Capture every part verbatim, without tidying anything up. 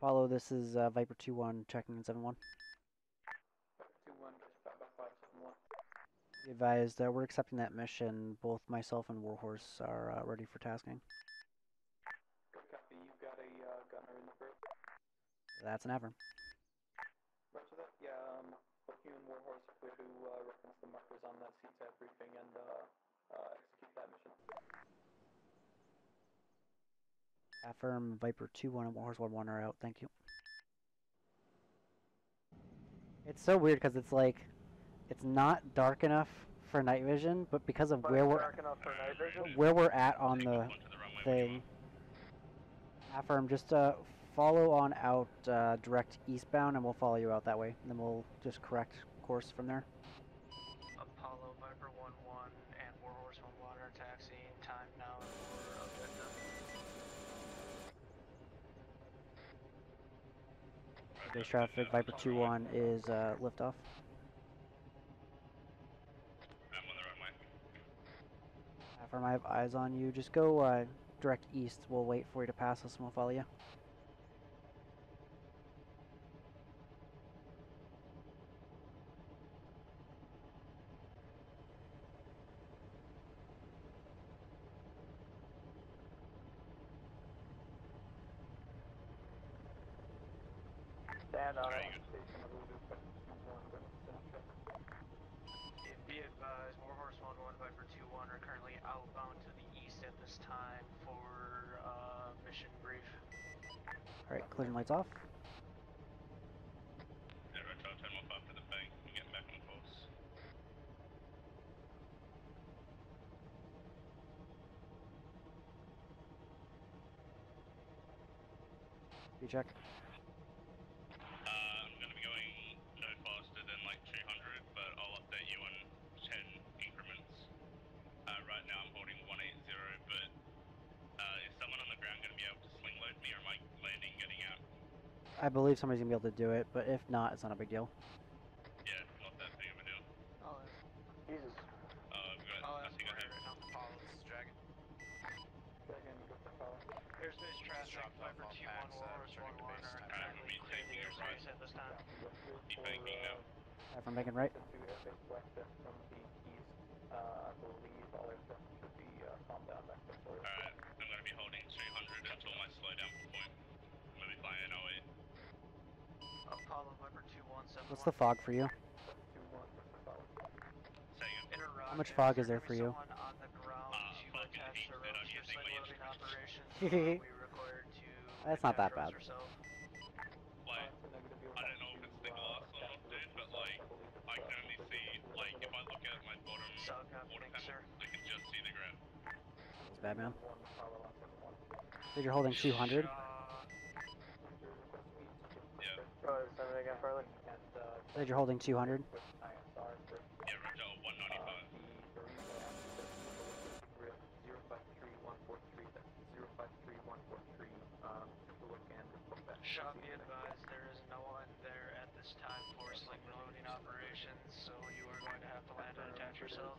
Apollo, this is uh, Viper two one, checking in seven one. two one, be advised, uh, we're accepting that mission. Both myself and Warhorse are uh, ready for tasking. Copy, you've got a uh, gunner in the group. That's an Avram. Roger that, yeah, um, both you and Warhorse are clear to uh, reference the markers on that C TAF briefing and uh, uh, execute that mission. Affirm, Viper two one and Warhorse one one are out, thank you. It's so weird because it's like, it's not dark enough for night vision, but because of but where we're where we're at on the, the thing. Affirm, just uh, follow on out uh, direct eastbound and we'll follow you out that way. And then we'll just correct course from there. Apollo, Viper one one and Warhorse one one are taxiing. Time now for objective. Base traffic, Viper two one is uh, liftoff. I'm on the runway. Affirm, I have eyes on you. Just go uh, direct east. We'll wait for you to pass us and we'll follow you. Stand on it. Be advised, Warhorse one one, Viper two one are currently outbound to the east at this time for uh, mission brief. Alright, collision lights off. Yeah, right, I'll turn off after the bank and get back on course. You check. I believe somebody's gonna be able to do it, but if not, it's not a big deal. Yeah, not that big of a deal. Oh, Jesus. Uh, I've got, I think I have it. This is Dragon. Dragon, go for Apollo. Airspace traffic, Viper two one, Warhorse one one, are currently clearing airspace at this time. Keep banking now. Yeah, from making right. Alright, I'm gonna be holding two hundred until my slowdown point. I'm gonna be flying oh eight. Apollo, Viper two one seven. What's the fog for you? How much fog is there for you? That's not that bad. Like, I don't know if it's the glass or not, dude, but like, I can only see, like, if I look at my bottom water panel, I can just see the ground. That's bad, man. So you're holding two hundred? Said you're holding two hundred. Yeah, Roger, one ninety-five. Shot be advised, there is no one there at this time for sling reloading operations, so you are going to have to land and attach yourself.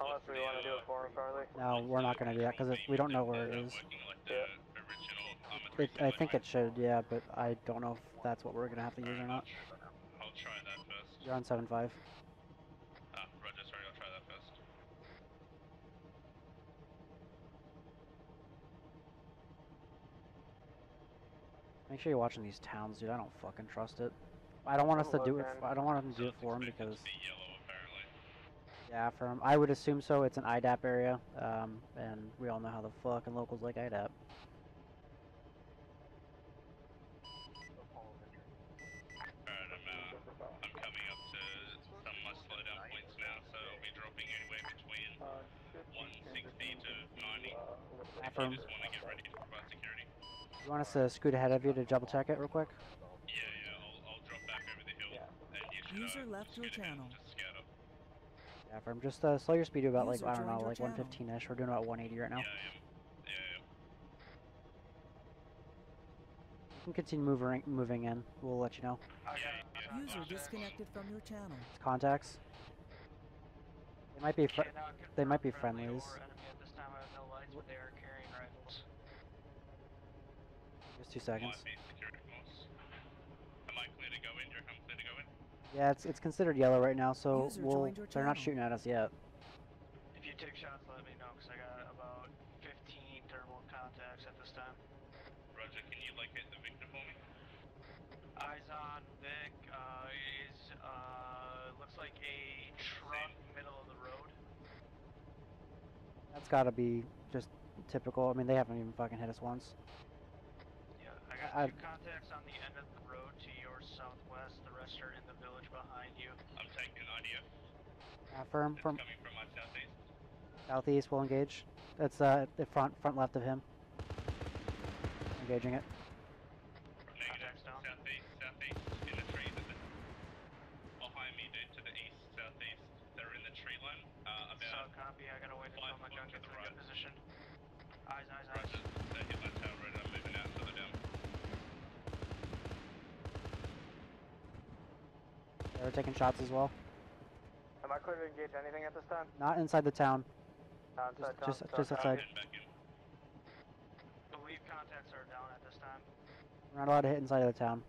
Unless we want to do it for him, Charlie. No, we're not going to do that because we don't know where it is. Yeah. It, I think it should, yeah, but I don't know if that's what we're gonna have to use or not. I'll try that first. You're on seven five. Ah, Roger, sorry, I'll try that first. Make sure you're watching these towns, dude. I don't fucking trust it. I don't want us to do it. I don't want them to do it for him because. Yeah, for him. I would assume so. It's an I D A P area, um, and we all know how the fucking locals like I D A P. You just want to get ready to provide security. You want us to scoot ahead of you to double check it real quick? Yeah, yeah, I'll, I'll drop back over the hill. Yeah. And you should, User uh, left your channel. Yeah, firm, just uh, slow your speed to about, User like, I don't know, like one fifteen-ish. We're doing about one eighty right now. Yeah, yeah, yeah. yeah. You can continue moving, moving in. We'll let you know. Yeah, yeah. User Watch disconnected that. From your channel. It's contacts. They might be, fr they might be friendlies. Just two seconds. Am I clear to go in? You're clear to go in? Yeah, it's it's considered yellow right now, so we'll, they're not shooting at us yet. If you take shots, let me know, because I got about fifteen thermal contacts at this time. Roger, can you like hit the victim for me? Eyes on Vic, uh, is, uh, looks like a truck middle of the road. That's gotta be just typical. I mean, they haven't even fucking hit us once. Yeah, I got I, two contacts on the end of the road to your southwest. The rest are in the village behind you. I'm taking audio. Uh, firm, firm. Coming from my southeast. Southeast will engage. That's, uh, the front, front left of him. Engaging it. Negative, down. Southeast, southeast, in the trees. Behind me, dude, to the east, southeast. They're in the tree line, uh, about... So, copy, I gotta wait until my junction to the right. Position. Eyes, eyes, eyes. Roger, they hit my tail road, I'm moving out to the down. They're taking shots as well. Am I clear to engage anything at this time? Not inside the town. Not inside just, town. Just, just outside. Back in, back in. Believe contacts are down at this time. We're not allowed to hit inside of the town.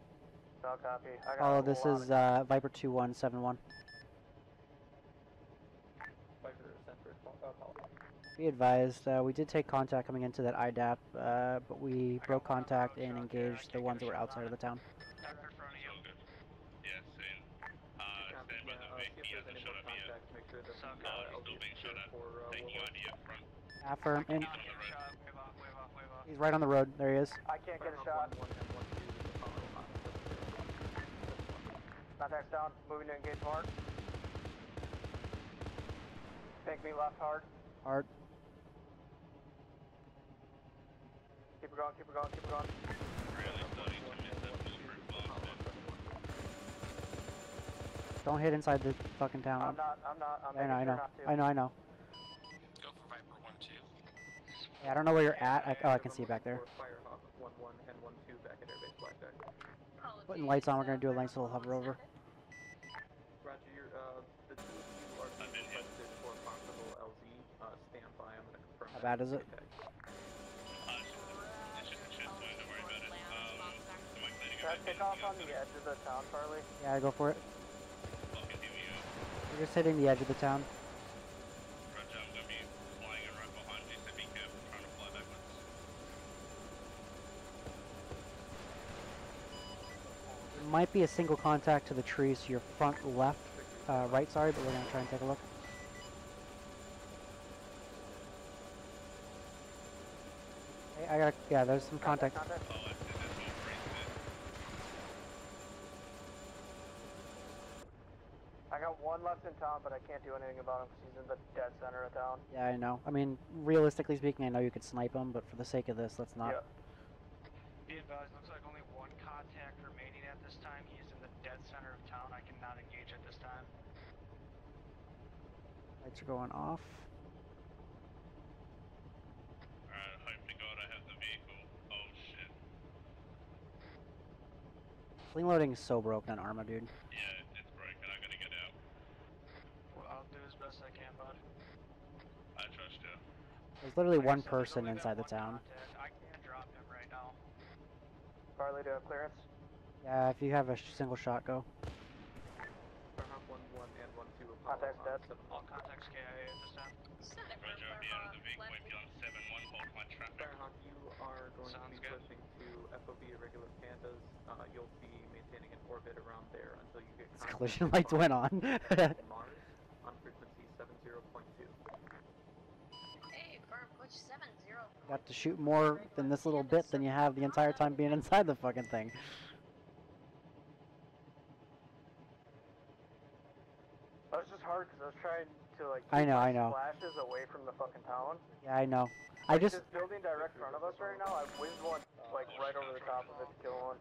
I'll copy. I got oh, this is uh, Viper two one seven one. Viper Center, Apollo. Be advised, uh, we did take contact coming into that I D A P, uh, but we I broke contact and engaged the ones that were outside of the town. Viper in front of you. Yeah, same. Uh, stand by the Vic. He hasn't shot up yet. Uh, still being shot at. Taking I D A P front. Affirm in. He's right on the road. There he is. I can't get a shot. Contacts down. Moving to engage hard. Take me left hard. Hard. Keep it going. Keep it going. Keep it going. Don't hit inside the fucking town. I'm not. I'm not. I'm I know. I know. I know. I know. Go for Viper one two. Yeah, I don't know where you're at. I, oh, I can see you back there. Firehawk one one and one two back at airbase Blackjack. Putting lights on. We're gonna do a nice little hover over. Roger, you're, uh, the two of you are being requested for possible L Z. Uh, stand by. I'm gonna confirm. How bad is it? Try to take off on the edge of the town, Farley. Yeah, go for it. We're just hitting the edge of the town. Might be a single contact to the trees to your front left, uh, right, sorry, but we're going to try and take a look. Hey, I got, yeah, there's some contact. Contact, contact. I got one left in town, but I can't do anything about him because he's in the dead center of town. Yeah, I know. I mean, realistically speaking, I know you could snipe him, but for the sake of this, let's not. Yeah. Be advised, looks like only one contact remaining at this time. He is in the dead center of town. I cannot engage at this time. Lights are going off. Alright, hope to God I have the vehicle. Oh shit. Sling loading is so broken on Arma, dude. Yeah, it's broken. I gotta get out. Well, I'll do as best I can, bud. I trust you. There's literally like one said, person inside the town. Contact. I can't drop him right now. Farley, do you have clearance? Yeah, if you have a sh single shot, go. one one and one two. Contacts dead. All contacts K I A at this time. Roger, I'll be out of the vehicle. If you're on seven one, hold my traffic. Firehawk, you are going Sounds to be good. Pushing to F O B Irregular Pandas. Uh, you'll be maintaining an orbit around there until you get... This collision lights went on. Mars on frequency seven zero point two. Hey, Burp, which seven zero? Got to shoot more than this little bit than you have the entire time being inside the fucking thing. That was just hard because I was trying to like. I know, I know. Flashes away from the fucking town. Yeah, I know. Like, I just. This building direct in front of us right now. I whizzed one like right over the top of it to kill one.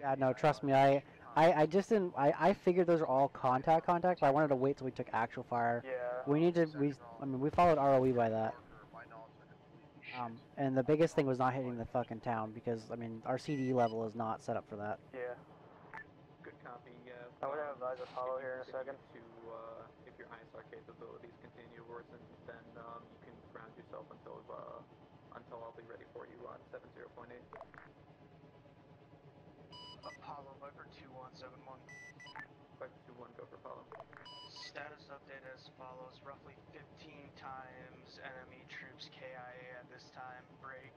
Yeah, no, trust me, I. I, I just didn't. I, I figured those are all contact contacts, but I wanted to wait till we took actual fire. Yeah. We need to. We. I mean, we followed R O E by that. Um. And the biggest thing was not hitting the fucking town because I mean our C D E level is not set up for that. Yeah. Good copy. Yeah. I would advise Apollo here in a second. To uh, if your I S R capabilities continue to worsen, then um, you can ground yourself until uh, intel, I'll be ready for you on seven zero point eight. Apollo, Viper two one seven one. Viper two one, go for Apollo. Status update as follows. Roughly fifteen times enemy troops K I A at this time. Break.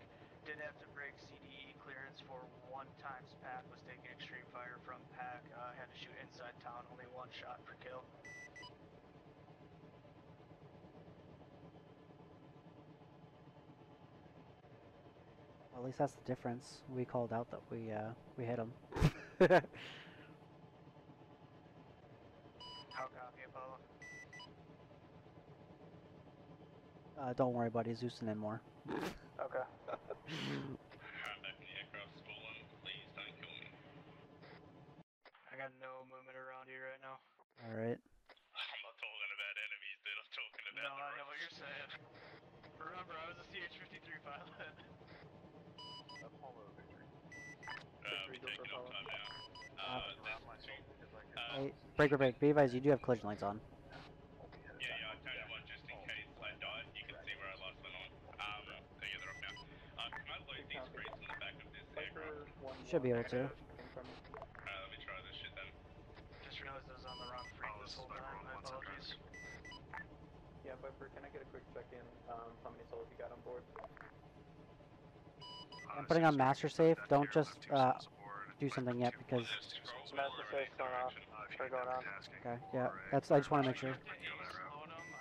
Did have to break C D E clearance for one times pack. Was taking extreme fire from pack. Uh, had to shoot inside town. Only one shot per kill. At least that's the difference. We called out that we uh, we hit him. How copy, Apollo? Uh, don't worry, buddy. Zeus and in more. Okay. Aircraft stolen. Please don't kill me. I got no movement around you right now. All right. I'm not talking about enemies, dude. I'm talking about. No, I know what you're saying. Remember, I was a C H fifty-three pilot. Apollo victory. Uh, we're taking our time now. Uh, hey, breaker break. Be advised, you do have collision lights on. Yeah, yeah, I turned one just in case I died. You can see where I lost them on. Um, yeah, they're up now. Uh, can I load these crates in the back of this aircraft? Should be able to. Uh, let me try this shit then. Just realized I was on the wrong frame this whole time. My apologies. Yeah, Viper, can I get a quick check in? Um, how many souls you got on board? I'm putting on master safe. Don't just uh, do something yet because master safe going off. Going on. Okay. Yeah. That's. I just want to make sure. I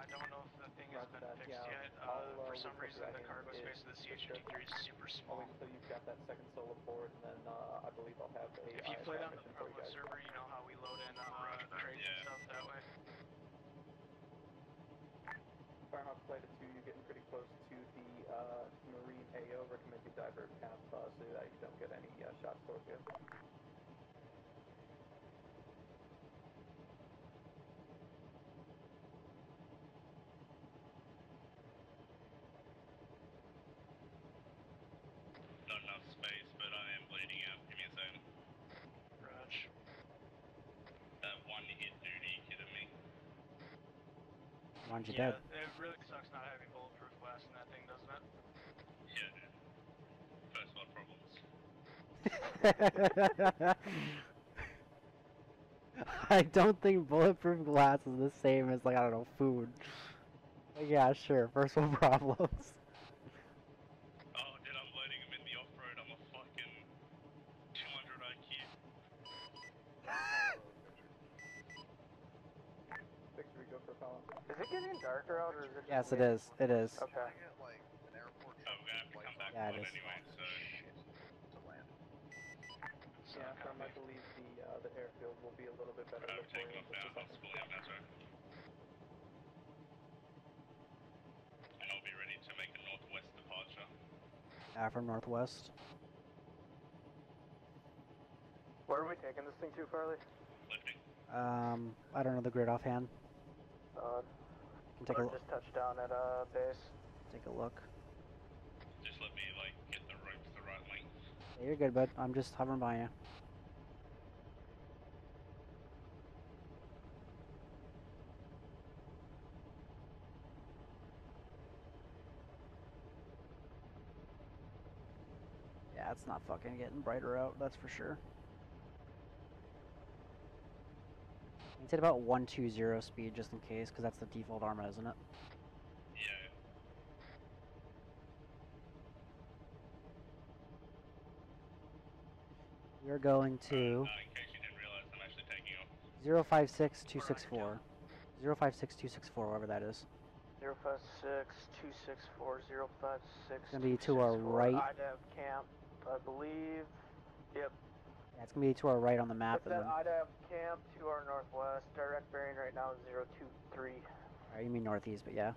don't know if the thing has been fixed yet. For some reason, the cargo space of the C H fifty-three is super small. So you've got that second soul aboard, and then I believe I'll have. If you play on the public server, you know how we load in our trades and stuff that way. Firehawk Flight two, you're getting pretty close to the uh, Marine A O. Recommend you divert path uh, so that you don't get any uh, shots towards you. Not enough space, but I am bleeding out. Give me a second. Raj. That one hit duty, kidding me. Mine's yeah, dead. It really sucks not having bulletproof glass in that thing, doesn't it? Yeah, dude. First world problems. I don't think bulletproof glass is the same as, like, I don't know, food. But yeah, sure, first world problems. Oh, dude, I'm loading him in the off-road. I'm a fucking two hundred I Q. Victory, go for Apollo. Is it getting darker out, or is it? Yes, it is. It is. Okay. I get, like, an airport oh, we're gonna have to come back yeah, to it anyway, so. Shit. To land. So yeah, from I believe the uh, the airfield will be a little bit better. I'm taking off now. I'll split him. That's right. And I'll be ready to make a northwest departure. Ah, from northwest. Where are we taking this thing to, Carly? Lifting. Um, I don't know the grid offhand. Uh, can take a look. Just touched down at uh base. Take a look. Just let me like get the ropes the right length. Yeah, you're good, bud. I'm just hovering by you. Yeah, it's not fucking getting brighter out. That's for sure. It's at about one two zero speed just in case, because that's the default armor, isn't it? Yeah. You're going to... Uh, in case you didn't realize, I'm actually taking off. zero five six two six four. zero five six two six four, whatever that is. zero five six two six four, zero five six two six four. It's going to be to our right. I D A P camp, I believe. Yep. Yeah, it's going to be to our right on the map. It's that I D A P camp to our northwest. Direct bearing right now is zero two three. Alright, you mean northeast, but yeah.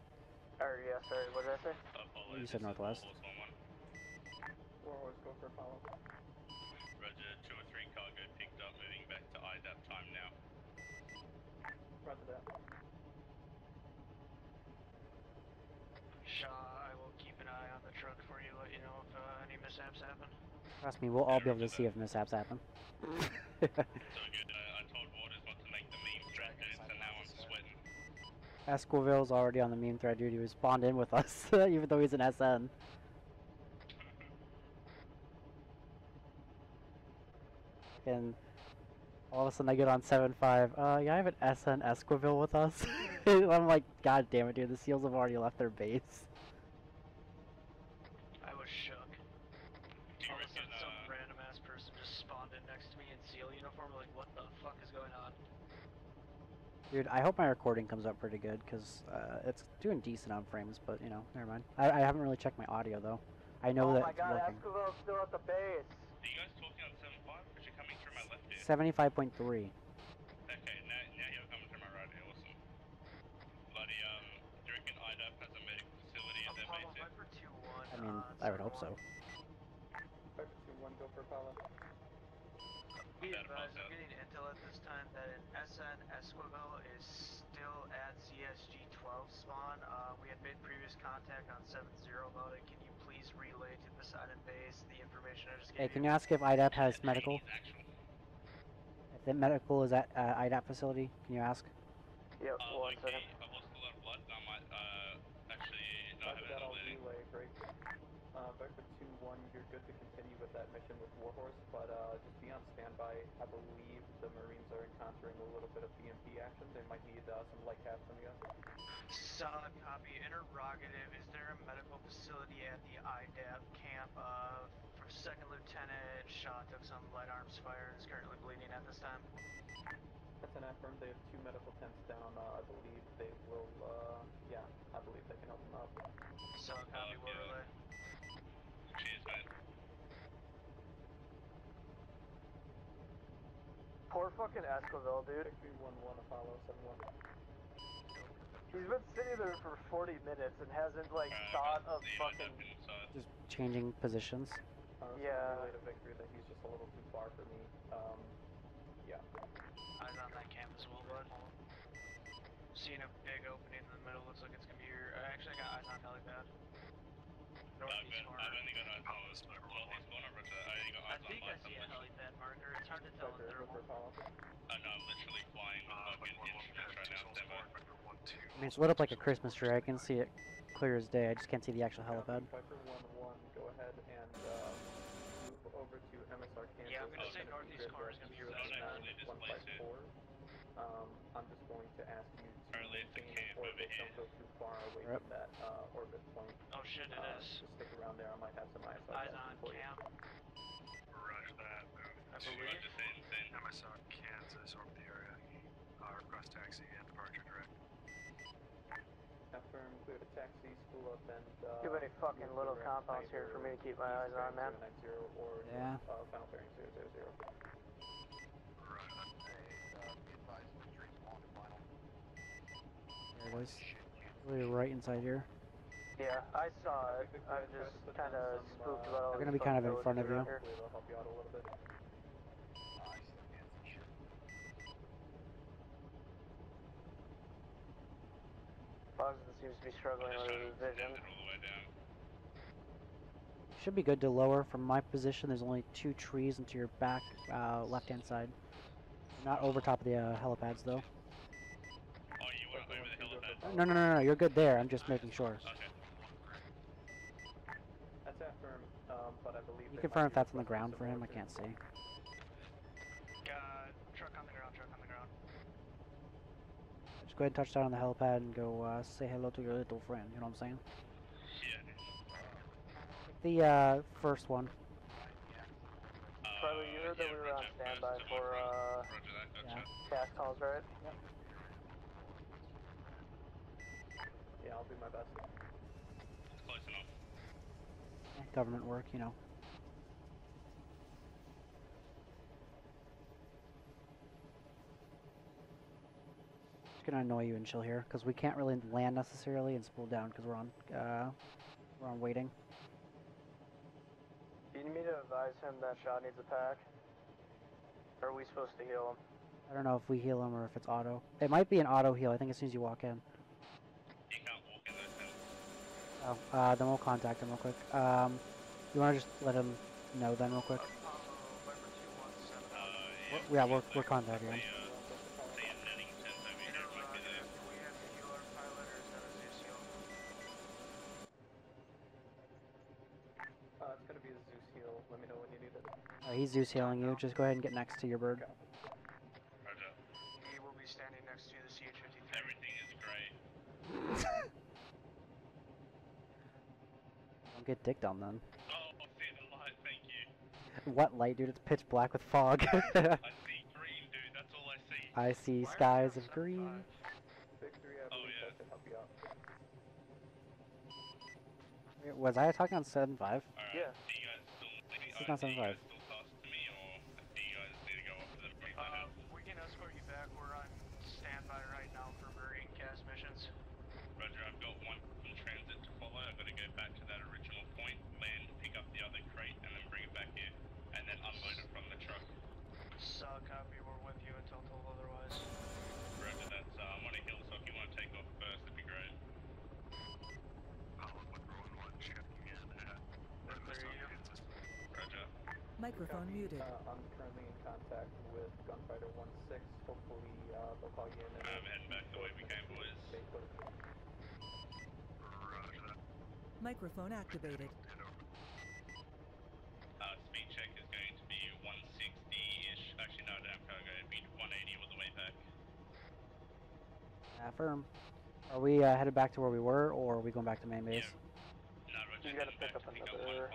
Or yeah, sorry, what did I say? Apollo, you said northwest. Warhorse, go for Apollo. Roger, two or three cargo picked up, moving back to I D A P time now. Roger that. Shaw, I will keep an eye on the truck for you, let you know if uh, any mishaps happen. Trust me, we'll all be able to see if mishaps happen. So good, uh, I told Waters not to make the meme thread, dude, so now I'm sweating. Esquiville's already on the meme thread, dude. He was spawned in with us, even though he's an S N. and all of a sudden I get on seven five. Uh, yeah, I have an S N Esquivel with us. I'm like, God damn it, dude, the SEALs have already left their base. I was shook. Dude, all of a sudden, some uh... random ass person just spawned in next to me in SEAL uniform. I'm like, what the fuck is going on? Dude, I hope my recording comes up pretty good, because uh, it's doing decent on frames, but, you know, never mind. I, I haven't really checked my audio, though. I know oh that it's God, working. Oh my god, Esquivel's still at the base. Are you guys talking on seven five, or is it coming through my left ear? seventy-five point three. Okay, now, now you're coming through my right ear, awesome. Bloody, um, do you reckon I D A P has a medical facility at their base? I mean, uh, I would hope so. Viper two one, go for Apollo. Be advised, I'm getting intel at this time that an S N Esquivel is still at C S G twelve spawn. Uh, we had made previous contact on seven zero about it. Can you please relay to Poseidon base the information I just gave you? Hey, can you ask if I D A P has medical? If the medical is at uh, I D A P facility, can you ask? Yep, uh, one okay. second. I've lost a lot of blood. I might uh, actually not have another bleeding. Uh, Vector two one, you're good to continue with that mission with Warhorse, but uh, just be on standby. I believe the Marines are encountering a little bit of B M P action. They might need uh, some light caps from you. Solid copy. Interrogative, is there a medical facility at the I D A P camp? Uh, for second Lieutenant Shaw took some light arms fire and is currently bleeding at this time. That's an affirm. They have two medical tents down. Uh, I believe they will, uh, yeah, I believe they can help them up. Solid copy. We'll relay. Cheers, man. Poor fucking Esquivel, dude. six three one one Apollo seven one. He's been sitting there for forty minutes and hasn't, like, uh, thought of fucking... Just changing positions. Uh, yeah. I Victory that he's just a little too far for me. Um, yeah. I was on that camp as well, bud. Seeing a big opening in the middle, looks like it's gonna be your... Uh, actually, I got eyes on Helipad. No, I've, been, I've only got eyes on Apollo. I think I see a helipad marker. It's hard to tell if they're over Apollo. Uh, no, I'm literally flying with uh, fucking instruments right now. I mean, it's lit up like a Christmas tree. I can see it clear as day. I just can't see the actual helipad. Viper one one, go ahead and uh, move over to M S R Kansas. Yeah, I'm going to say northeast corner is going to be really nice. Um, I'm just going to ask you to Early maintain orbit, don't go too far away yep. from that uh, orbit point. Oh shit, it uh, is. Just stick around there, I might have some eyes on Eyes on camp. Rush that, move I to M S R Kansas, orbit the area. Uh, request taxi and departure direct. Affirm, clear the taxi, spool up, and uh... Too many fucking little compounds here for me to keep my eyes on, man. Or yeah. Uh, final bearing zero zero zero. We're right inside here. Yeah, I saw it. I just kind of spooked about all They're going to be kind of in front of you. Boston seems to be struggling with his vision. Should be good to lower from my position. There's only two trees into your back uh, left-hand side. Not over top of the uh, helipads, though. No, no, no, no, you're good there. I'm just making sure. Okay. That's affirm, um, but I believe you confirm if that's on the ground for him. I can't see. Got truck on the ground, truck on the ground. Just go ahead and touch down on the helipad and go uh, say hello to your little friend. You know what I'm saying? Yeah. The uh, first one. Uh, Probably you heard that we were on standby for uh, gas calls, right? Yep. Yeah, I'll do my best. It's close enough. Government work, you know. Just gonna annoy you and chill here, because we can't really land necessarily and spool down, because we're on, uh, we're on waiting. Do you need me to advise him that Shaw needs a pack? Or are we supposed to heal him? I don't know if we heal him or if it's auto. It might be an auto heal, I think, as soon as you walk in. Oh, uh, then we'll contact him real quick. Um, you want to just let him know then real quick? Uh, yeah, we're, we're contacting him. Uh, it's gonna be a Zeus heal. Let me know when you need it. Uh, he's Zeus healing you. Just go ahead and get next to your bird. Okay. Roger. He will be standing next to the C H fifty-three. Everything is great. Don't get dicked on then. Oh, I see the light. Thank you. What light, dude? It's pitch black with fog. I see green, dude. That's all I see. I see Why skies of green. Time? Was I attacking on seven five? Right. Yeah. Do you guys still, this is not seven five. Do you guys still pass to me, or do you guys need to go up to the break? Uh, we can escort you back. We're on standby right now for marine cast missions. Roger, I've got one from transit to follow. I've got to go back to that original point, land, pick up the other crate, and then bring it back here. And then unload it from the truck. So, copy. We're with you until told otherwise. Roger, that's uh, I'm on a hill, so if you want to take off first, that'd be great. Microphone Copy. Muted. Uh, I'm currently in contact with Gunfighter one six. Hopefully, uh, they'll call you in. I'm heading back the way we came, boys. Microphone activated. Uh, speed check is going to be one sixty-ish. Actually, no, I don't have cargo. It'd be one eighty all the way back. Affirm. Are we uh, headed back to where we were, or are we going back to main base? Yeah. No, Roger. You gotta pick up another.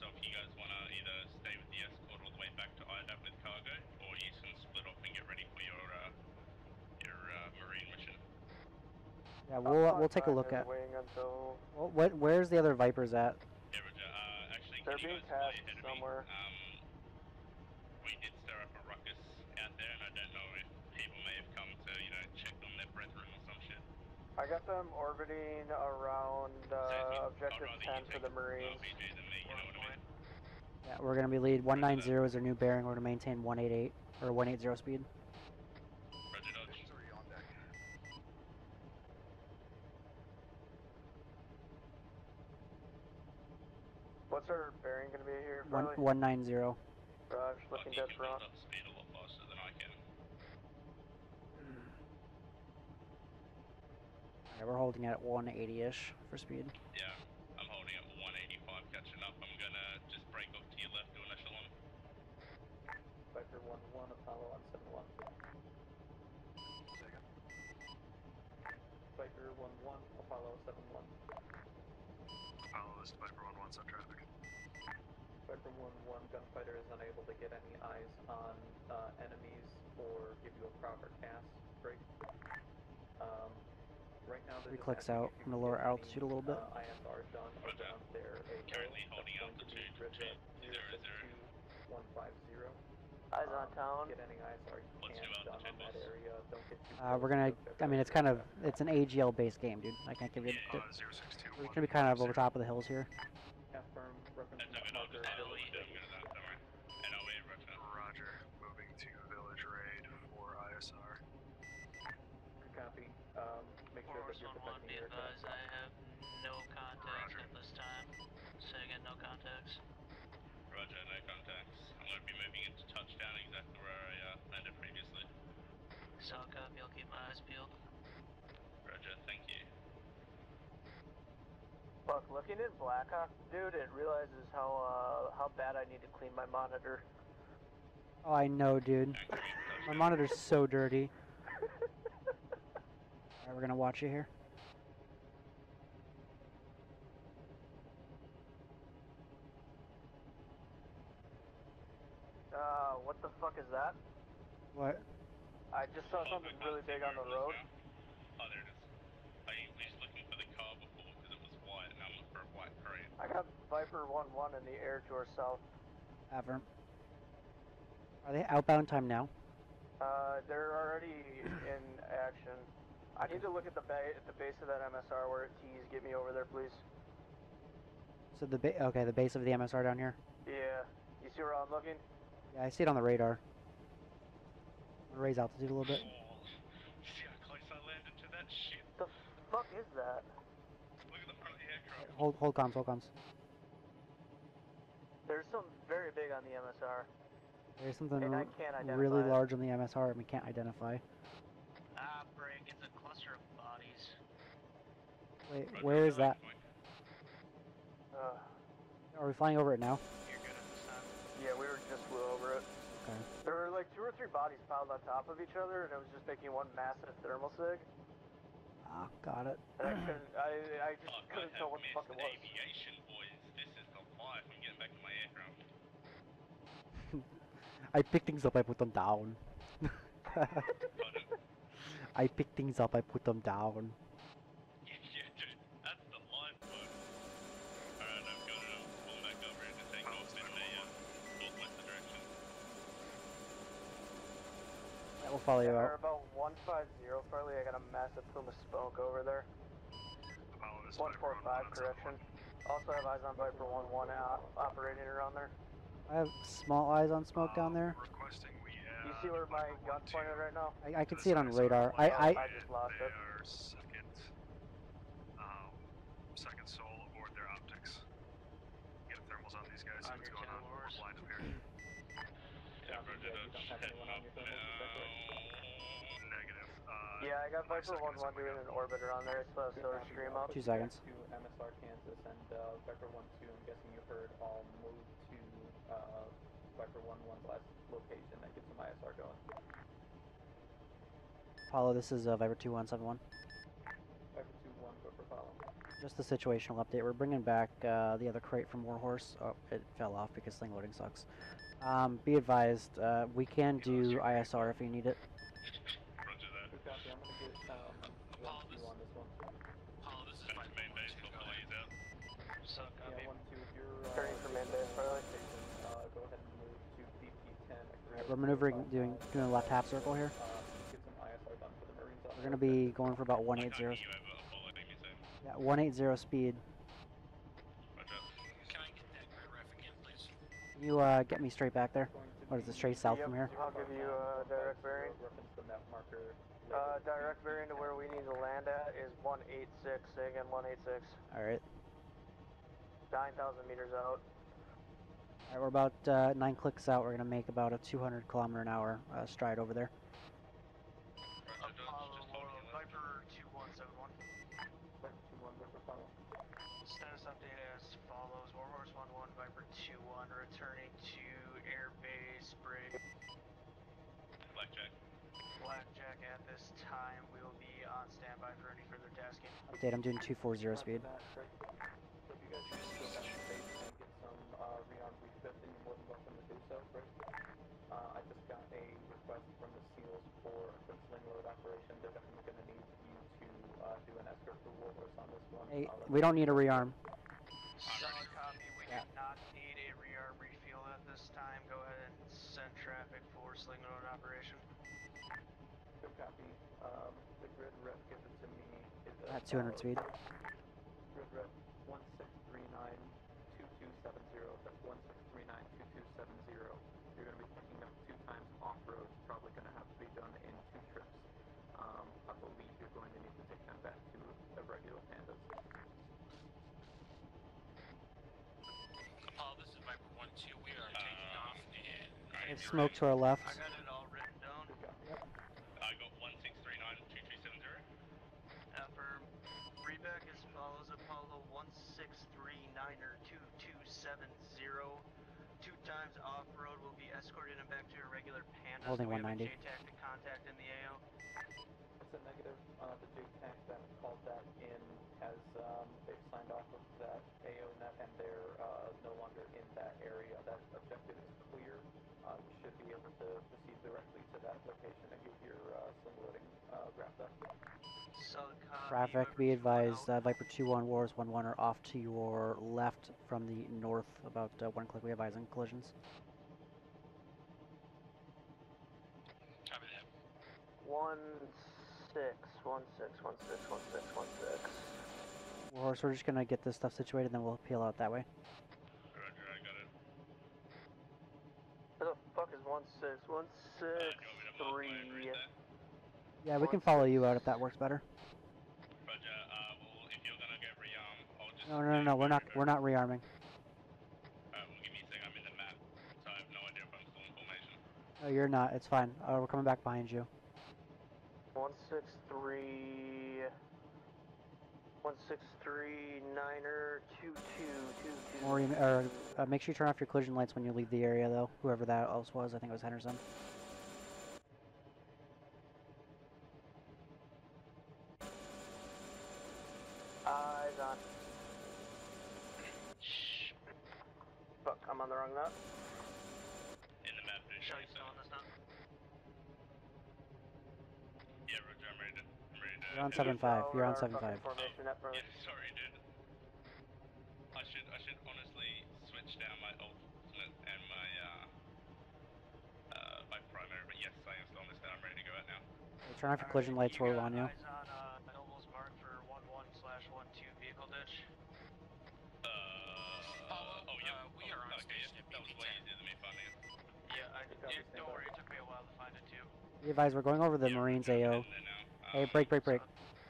So if you guys want to either stay with the escort all the way back to I D A P with cargo, or you can split off and get ready for your uh, your uh, marine mission. Yeah, we'll uh, we'll take a look at. Until... Well, what? Where's the other Vipers at? Yeah, Roger. Uh, actually, they're being passed somewhere. Um, we did stir up a ruckus out there, and I don't know if people may have come to you know check on their brethren or some shit. I got them orbiting around uh, objective ten for the Marines. Yeah, we're gonna be lead one ninety is their new bearing. We're gonna maintain one eighty-eight or one eighty speed. What's our bearing gonna be here? One one nine zero. Raj, looking dead front. Yeah, we're holding at one eighty-ish for speed. Yeah, I'm holding at one eighty-five, catching up. I'm gonna just break off to your left, do an echelon. Viper one one, Apollo one seven one. Second. Viper one one, Apollo seven one. Apollo, this is Viper one one, sub traffic. Viper one one, Gunfighter is unable to get any eyes on uh, enemies or give you a proper cast break. Um, Right now, three clicks out from the lower altitude a little bit. Uh, I S R done or down there. Currently holding altitude zero zero one five zero. Eyes on town. Get any I S R you can done on that area. Don't get too close. Uh, we're gonna. I mean, it's kind of it's an A G L based game, dude. I can't give you. Yeah, uh, zero, six, two, we're gonna be kind of over top of the hills here. Yeah, firm. Reference. Roger. Moving to village raid for I S R. Good copy. Um, make sure that you're protecting your aircraft. I have no contacts Roger. At this time. Say again, no contacts. Roger, no contacts. I'm going to be moving into touchdown exactly where I uh, landed previously. So copy, I'll keep my eyes peeled. Roger, thank you. Look, looking at Blackhawk, dude, it realizes how, uh, how bad I need to clean my monitor. Oh, I know, dude. My monitor's so dirty. Alright, we're gonna watch you here. Uh, what the fuck is that? What? I just saw oh, something really big on the road. Now. Oh, there it is. I was just looking for the car before because it was white, and I'm looking for a white parade. I got Viper one one in the air to our south. Ever. Are they outbound time now? Uh, they're already in action. I need to look at the ba at the base of that M S R where it tees. Get me over there, please. So the ba okay, the base of the M S R down here. Yeah, you see where I'm looking? Yeah, I see it on the radar. I'm gonna raise altitude a little bit. Oh, see how close I landed to that shit. The fuck is that? Look at the front of the aircraft. Hold, hold comms, hold comms. There's something very big on the M S R. There's something and I can't really large on the M S R and we can't identify. Ah, break. It's a cluster of bodies. Wait, Roger, where is that? Are we flying over it now? You're good at this time. Yeah, we were just flew over it. Okay. There were like two or three bodies piled on top of each other, and it was just making one massive thermal sig. Ah, got it. And I couldn't, I, I just oh, couldn't tell what the fuck it was. Aviation, boys. This is the life. I'm getting back to my aircraft. I pick things up, I put them down. I pick things up, I put them down. Yeah, yeah, dude. That's the line, bud. Alright, I've got it. I'm pulling back over and just take off in the uh, northwest direction. Yeah, we'll follow you out. We're about one five zero, Farley. I got a massive Puma Spoke over there. one four five, correction. Also have eyes on Viper one one out, operating around there. I have small eyes on smoke um, down there. Requesting we, uh, you see where my gun's pointed right now? I, I can see it on radar. I, I, I just lost it. Their second, um, second soul aboard their optics. Get thermals on these guys. See what's going on. We're blind up here. Yeah, bro, did a head up now. Negative. Uh, yeah, I got Viper one one doing an orbiter on there. It's supposed to stream up. Two seconds. To M S R Kansas and uh, Viper one two. I'm guessing you heard. I'll move to. Uh, Viper one one's last location that gets some I S R going. Apollo, this is uh, Viper two one seven one. Viper two one, go for Apollo. Just the situational update. We're bringing back uh, the other crate from Warhorse. Oh, it fell off because sling loading sucks. Um, be advised, uh, we can do I S R if you need it. Roger that. Copy, I'm gonna get um, Apollo, this, on this one. Apollo, this is my main base. So, yeah, one, two, if you're, uh, turning from main base, Farley. Uh, go ahead and move to B P ten. Alright, we're maneuvering, doing doing a left half circle here. Uh, get some I S R done for the Marines. We're going to be going for about one eighty. Yeah, one eighty speed. Roger. Can I get that Q R F again, please? Can you uh, get me straight back there? What is it, straight south yep, from here? I'll give you a uh, direct bearing. Uh, direct bearing to where we need to land at is one eighty-six, say again, one eighty-six. Alright. nine thousand meters out. Alright, we're about uh, nine clicks out. We're going to make about a two hundred kilometer an hour uh, stride over there. Apollo, uh, Viper two one seven one. Viper two one, Viper follow. Status update as follows. Warhorse one one, Viper two one, returning to air base break. Blackjack. Blackjack at this time. We will be on standby for any further tasking. Update, I'm doing two forty speed. If you guys just go back to base and get some uh, rearm refit, then you're more than welcome to do so. First, uh, I just got a request from the SEALs for a quick sling load operation. They're definitely going to need you to uh, do an escort for Warhorse on this one. Hey, we don't need a rearm. Solid copy. We yeah. do not need a rearm refuel at this time. Go ahead and send traffic for sling load operation. Good copy. Um, the grid rep gives it to me. It at two hundred speed. Grid rep. one six three nine two two seven zero. That's one six three nine two two seven zero. You're going to be picking up two times off road. It's probably going to have to be done in two trips. Um, I believe you're going to need to take them back to the Irregular Pandas. Apollo, this is Viper one two. We are taking uh, off and. I have smoke to our left. I got it all written down. Yep. I got one six three nine two two seven zero. Affirm. Reback as follows, Apollo one six three niner two two seven zero. Two times off road will be escorted and back to your Irregular Pandas. Holding we one ninety. J TAC to contact in the A O. That's a negative. Uh, the J TAC that called that in has, um, they've signed off of that A O net and they're uh, no longer in that area. That objective is clear. Uh, we should be able to proceed directly to that location and get your uh, sling loading uh, wrapped up. So traffic, be advised, uh, Viper two one, Warhorse one one are off to your left from the north, about uh, one click. We have eyes on collisions. Copy that. one six, one six, one six, one six, one six. Warhorse, we're just gonna get this stuff situated, then we'll peel out that way. Roger, I got it. Where the fuck is one six one six three? Yeah, we can follow you out if that works better. Roger, uh, well, if you're gonna get rearmed, I'll just... No, no, no, no, we're not, we're not rearming. Alright, well, give me a second, I'm in the map, so I have no idea if I'm still in formation. No, you're not, it's fine. Uh, we're coming back behind you. one six three... one six three niner two two two two. Maureen, uh, uh, make sure you turn off your collision lights when you leave the area, though. Whoever that else was, I think it was Henderson. Eyes on. Shh. Fuck, I'm on the wrong map. In the map, dude. Shall you still on this map? Yeah, Roger, I'm ready to. You're on seven five, you're on seven five. Oh, yeah, sorry dude. I should, I should honestly switch down my ultimate and my, uh, uh, my primary, but yes, I am still on this now, I'm ready to go out now. We'll turn off your collision lights, roll on you. Eyes on, uh, Noble's mark for one one slash one two vehicle ditch. Uh, uh, oh yeah, uh, we are on station at B P ten. That was way easier than me finding it. Yeah, I, it, don't worry, it took me a while to find it too. Be advised, we're going over the Marines A O. Hey, break, break, break.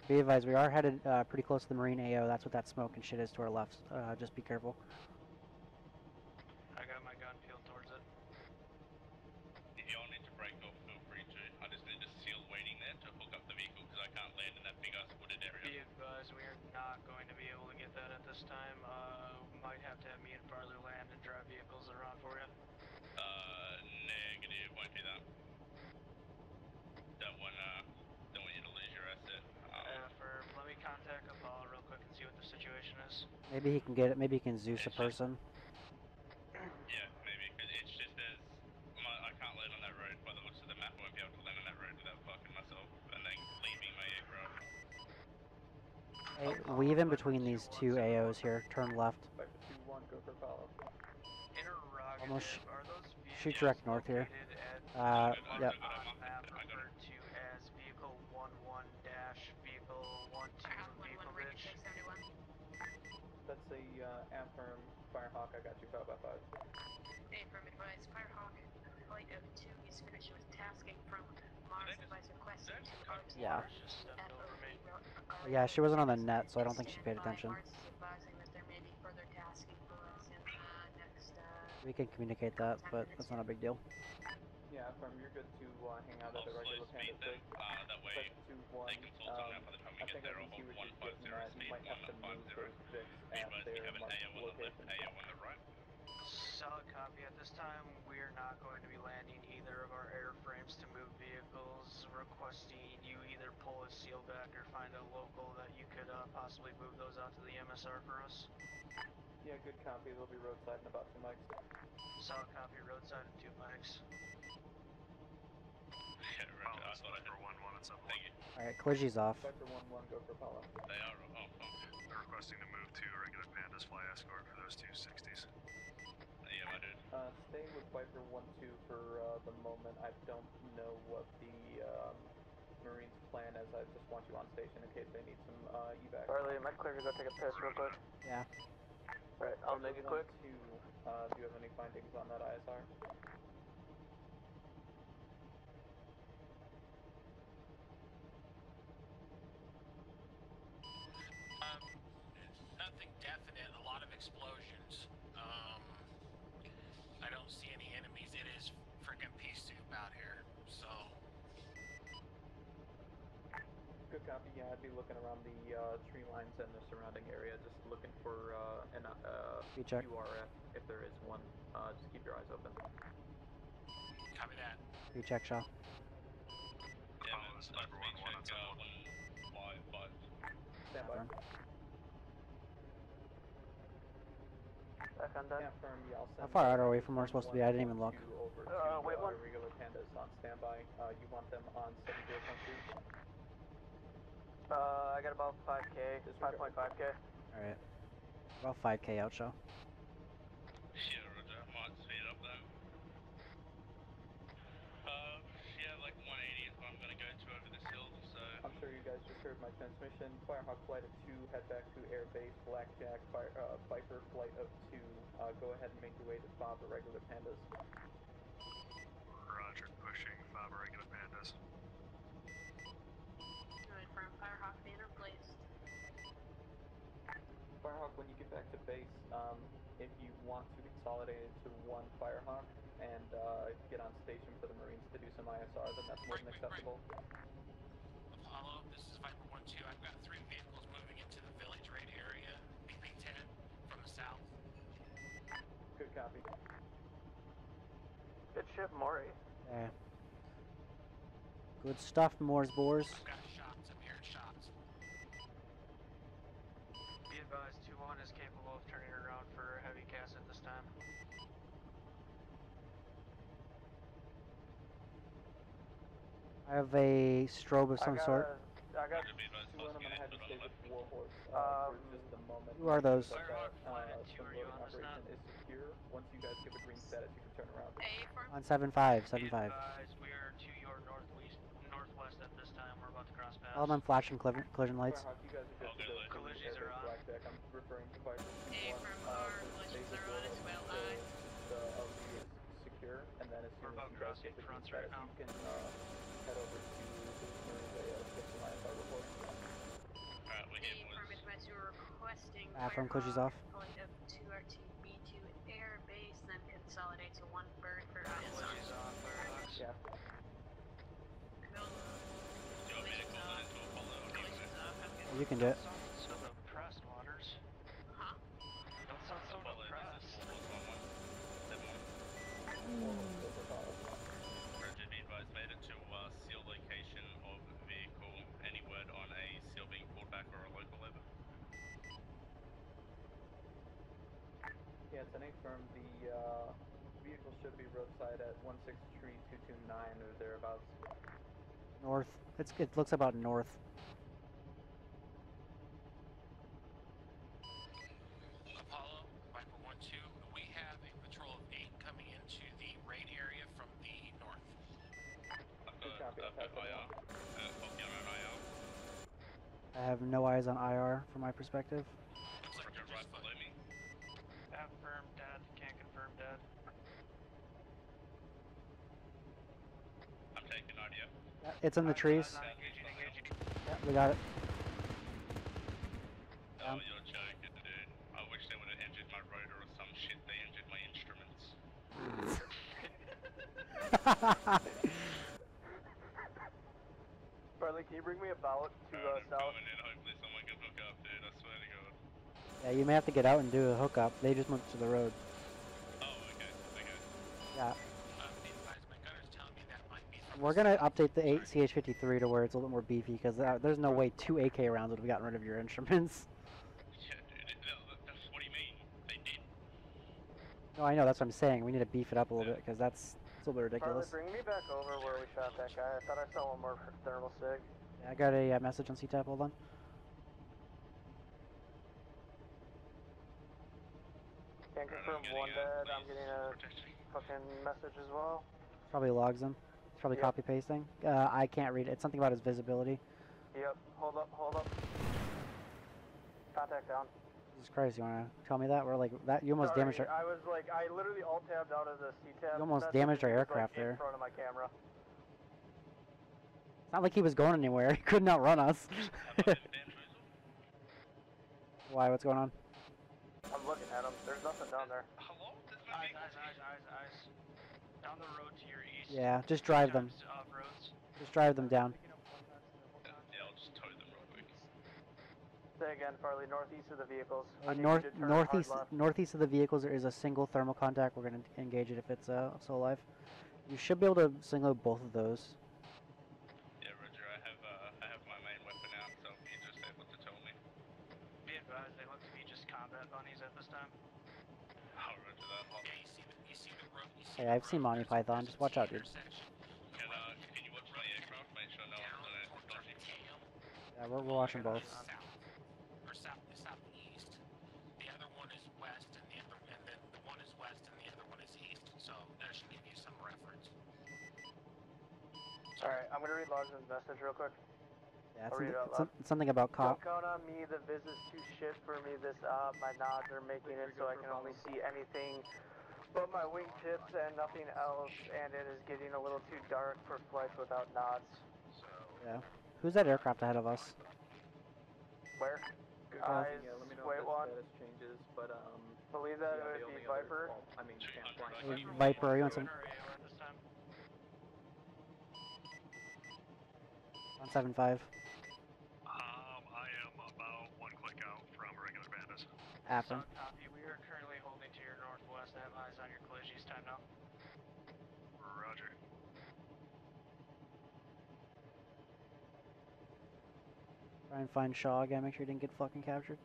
Be advised, we are headed uh, pretty close to the Marine A O. That's what that smoke and shit is to our left. Uh, just be careful. I got my gun peeled towards it. If y'all need to break off, feel free to. I just need a SEAL waiting there to hook up the vehicle because I can't land in that big ass wooded area. Be advised, we are not going to be able to get that at this time. Uh, might have to have me and Farther land and drive vehicles around for you. Uh, negative. Won't do that. Don't want uh. Don't want you to lose your asset. Um, uh, for, let me contact Apollo real quick and see what the situation is. Maybe he can get it. Maybe he can Zeus a person. Yeah, maybe. Because it's just as my, I can't land on that road. By the looks of the map, I won't be able to land on that road without fucking myself and then leaving my aircraft. Hey, weave in between these two A Os here. Turn left. two one, go for Apollo. Almost shoot direct north here. Uh, yep. That's the uh, Affirm Firehawk. I got you five by five. Affirm advised Firehawk. Flight oh two is finished with tasking from Mars advised request. Yeah. Yeah, she wasn't on the net, so I don't think she paid attention. We can communicate that, but that's not a big deal. Yeah, Affirm, you're good to uh, hang out at the regular Pandas bridge. Uh, that way two one, they can full time um, by the time we I get there. I think he was just getting that. He might have to move those sticks at their location. Solid copy. At this time, we're not going to be landing either of our airframes to move vehicles. Requesting you either pull a SEAL back or find a local that you could uh, possibly move those out to the M S R for us. Yeah, good copy. They'll be roadside in about two mics. Solid copy. Roadside in two mics. Yeah, Roger, I thought I heard one one and something. Thank you. Alright, Clergy's off. Viper one one, go for Apollo. They are, oh, oh. They're requesting to move to Irregular Pandas, fly escort for those two sixties. Yeah, I did. Uh, stay with Viper one two for uh, the moment. I don't know what the um, Marines' plan is. I just want you on station in case they need some uh, evac. Barley, am I clear to go take a piss real quick? Yeah. Alright, I'll make it quick. To, uh, do you have any findings on that I S R? Um, nothing definite, a lot of explosions. Um, I don't see any enemies. It is freaking pea soup out here, so. Good copy, yeah, I'd be looking around the uh, tree lines and the surrounding area, just looking for uh, an uh, Q R F if there is one. Uh, just keep your eyes open. Copy that. You check, Shaw. Yeah, oh, it's Viper one one on seven one. Stand by. Back on that. How far out are we from where we're supposed to be? I didn't even look. Uh, wait, one. Regular Pandas on standby. Uh, you want them on seven zero one two? Uh, I got about five K. Just five point five K. Alright. About five K out, Shaw. Yeah, Roger. I might speed up though. Uh, yeah, like one eighty is what I'm gonna go to over this hill, so... I'm sure you guys just heard my transmission. Firehawk Flight of two, head back to Air Base, Blackjack, Fire, uh, Viper Flight of two. Uh, go ahead and make your way to F O B Irregular Pandas. Roger, pushing F O B Irregular Pandas. Going from Firehawk Banner placed. Firehawk, when you get back to base, um, if you want to consolidate it to one Firehawk, and uh, get on station for the Marines to do some I S R, then that's more than acceptable. Apollo, this is Viper one two. I've got three vehicles moving into the village. Maury. Yeah. Good stuff, Moors Boars. Got shots, I'm hearing shots. Be advised, two one is capable of turning around for a heavy cast at this time. I have a strobe of some I sort. A, I got two of them I had to save with Warhorse uh, um, for just a moment. Who are those? Firehawk uh, one and two, are you on this now? Once you guys give a green status, you can turn around. On seven five, seven five. We are to your northwest, northwest at this time. We're about to cross paths. All of them flashing collision lights. Firehawk, you guys are good. Oh, collisions are on. Blackjack. I'm referring to Viper. A from R, collisions are on as well. The L Z is secure, and then as soon as you guys get the green status, you can head over to the uh, from Cushie's off. Going up to R two B two air base, then consolidate to one bird for I S R. Off. Yeah. Oh, you can do it. So the press waters. Huh? Don't sound so depressed. Be advised, made it to uh, SEAL location of vehicle. Any word on a SEAL being pulled back or a local level? Yeah, it's an eight firm. The uh, vehicle should be roadside at one six three two two nine or thereabouts. North. It's, it looks about north. Apollo, Viper one two, we have a patrol of eight coming into the raid area from the north. I have no eyes on I R from my perspective. Looks like you're right below me. Confirm dead, can't confirm dead. I'm taking audio. Yeah, it's in the trees. Engaging, engaging. Yeah, we got it. Oh, um, you're joking, dude. I wish they would have injured my rotor or some shit. They injured my instruments. Bradley, can you bring me a ballot to uh, I'm south? Coming in. Hopefully someone can hook up, dude. I swear to God. Yeah, you may have to get out and do a hookup. They just moved to the road. Oh, okay. Okay. Yeah. Um, the advice, my gunner's telling me that might be We're gonna update the eight C H fifty-three to where it's a little more beefy, because uh, there's no way two A K rounds would have gotten rid of your instruments. Yeah, dude. That's, what do you mean? They did. No, I know. That's what I'm saying. We need to beef it up a little yeah. bit, because that's... It's a little ridiculous. Charlie, bring me back over where we shot that guy. I thought I saw one more thermal sig. Yeah, I got a uh, message on C TAP. Hold on. Can't confirm one dead. I'm getting a fucking message as well. Probably logs him. It's probably yep. copy pasting. Uh, I can't read it. It's something about his visibility. Yep. Hold up. Hold up. Contact down. Jesus Christ, you wanna tell me that? We're like that you almost Sorry, damaged our I was like I literally all tabbed out of the C TAP. You almost damaged our aircraft like there. In front of my camera. It's not like he was going anywhere, he couldn't outrun us. Why, what's going on? I'm looking at him. There's nothing down there. Hello? Eyes, eyes, eyes, eyes, eyes. Down the road to your east. Yeah, just drive them. Just drive them down. Yeah, I'll just tow them. Say again, Farley, northeast of the vehicles. Uh, north, northeast, northeast of the vehicles, there is a single thermal contact. We're going to engage it if it's uh, still alive. You should be able to single both of those. Yeah, Roger, I have, uh, I have my main weapon out, so if you're just able to tell me. Be advised, they look to be just combat bunnies at this time. Oh, Roger, that. Yeah, you see the, you see the road, you see hey, the I've road. seen Monty Python, just watch out, dude. Can, uh, can you watch my aircraft, make sure no one's on dodgy? Yeah, we're, we're watching both. South, southeast. The other one is west, and the other, and the, the one is west, and the other one is east. So that should give you some reference. All right, I'm gonna read Logsman's message real quick. Yeah, I'll read it out loud. Something about cop. Don't count on me. The viz is too shit for me. This up, uh, my nods are making it so I can only see anything but my wingtips and nothing else. And it is getting a little too dark for flights without nods. Yeah. Who's that aircraft ahead of us? Where? Guys, yeah, let me know wait one. Status changes, but um, believe that yeah, it would be Viper. Other, well, I mean, Viper, Viper, are you on some? On seven five. Um, I am about one click out from Irregular Pandas. After. Copy. We are currently holding to your northwest. I have eyes on your collisions. Time now. Roger. Try and find Shaw again, make sure he didn't get fucking captured.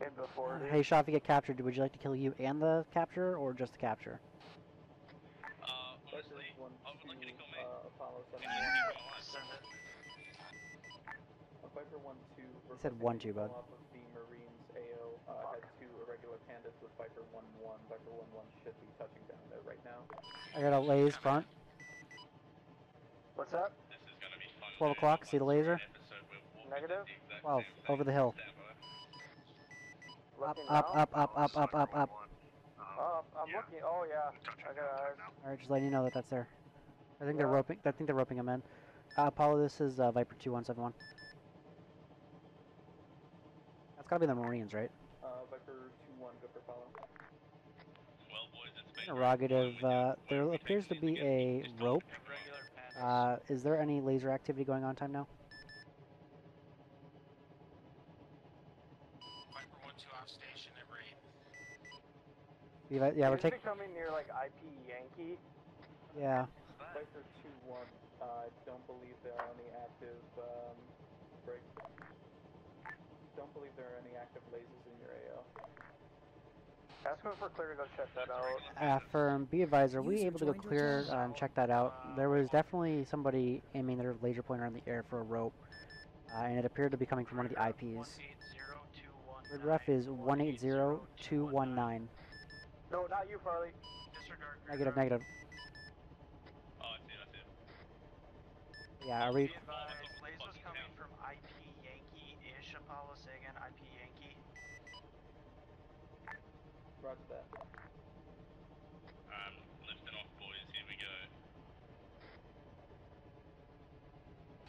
And before uh, hey Shaw, if you get captured, would you like to kill you and the capturer, or just the capture? Uh, honestly, I would like you to kill me. Uh, Apollo seven. Viper one two. It said one two, bud. The Marines A O uh, had two irregular pandas with Viper one one. Viper one one should be touching down there right now. I got a laser front. What's up? This is gonna be fun. twelve o'clock, see the laser? Negative? twelve, over the hill. Up, up, up, up, up, up, up, up. Uh, I'm yeah. looking. Oh yeah. I got eyes. Alright, just letting you know that that's there. I think yeah. they're roping. I think they're roping him in. Uh, Apollo, this is uh, Viper two one seven one. That's gotta be the Marines, right? Uh, Viper two one, go for Apollo. Well, boys, it's Interrogative. Uh, there appears to be a rope. Uh, is there any laser activity going on time now? Viper one two off station at raid. Yeah, yeah, we're taking. Coming near like I P Yankee. Yeah. Viper two one. I uh, don't believe there are any active um, breaks. Don't believe there are any active lasers in your A O. Ask them if we're clear to go check that out. Affirm, be advised, are we able to go clear and um, check that out? There was definitely somebody aiming their laser pointer in the air for a rope, uh, and it appeared to be coming from one of the I Ps. Red ref is one eight zero two one nine. No, not you, Farley. Disregard. Negative, negative. Oh, it's in, it's in. Yeah, are we... Be advised, lasers coming from I P Yankee-ish, Apollo, say again, I P Yankee. Roger that. Um, lifting off, boys, here we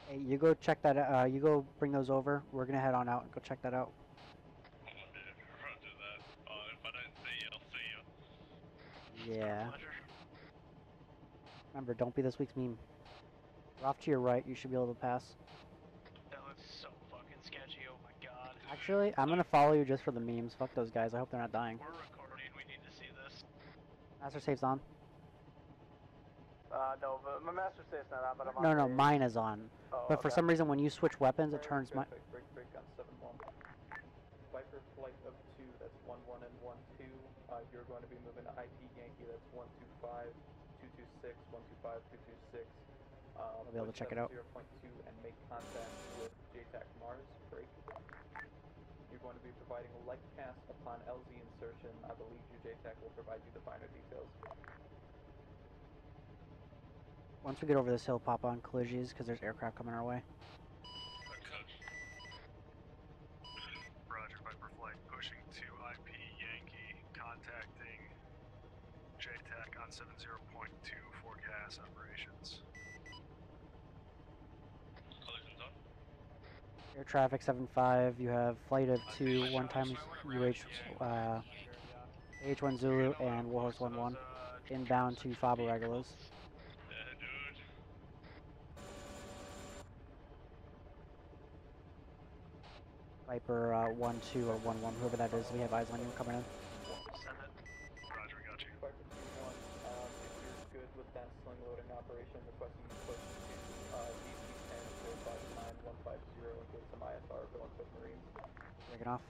go. Hey, you go check that, uh, you go bring those over, we're gonna head on out and go check that out. Oh, dude, roger that. Oh, if I don't see you, I'll see you. Yeah. Remember, don't be this week's meme. We're off to your right, you should be able to pass. That looks so fucking sketchy, oh my god. Actually, I'm gonna follow you just for the memes. Fuck those guys, I hope they're not dying. We're recording, we need to see this. Master safe's on. Uh, no, but my master safe's not on, but I'm on. No, no, page. Mine is on. Oh, but okay. For some reason, when you switch weapons, break, it turns my... Break, break, break on seven one. Viper flight of two, that's one one and one two. Uh, you're going to be moving to I P Yankee, that's one two five. two two six, one two five, two two six. I'll be able to check it out. zero point two and make contact with J TAC Mars. Break. You're going to be providing a light cast upon L Z insertion. I believe you, J TAC, will provide you the finer details. Once we get over this hill, pop on collisions because there's aircraft coming our way. Roger, Viper flight pushing to I P Yankee, contacting J TAC on seven zero point two for gas operations. Collisions on. Air traffic seven five, you have flight of two, one times U H, uh, A H one Zulu and Warhorse one one, inbound to F O B Irregulars. Viper uh, one two or one one, whoever that is, we have eyes on you coming in. With that sling loading operation, requesting you push to uh, B P ten four five nine one five zero and get some I S R going with Marines. Breaking off.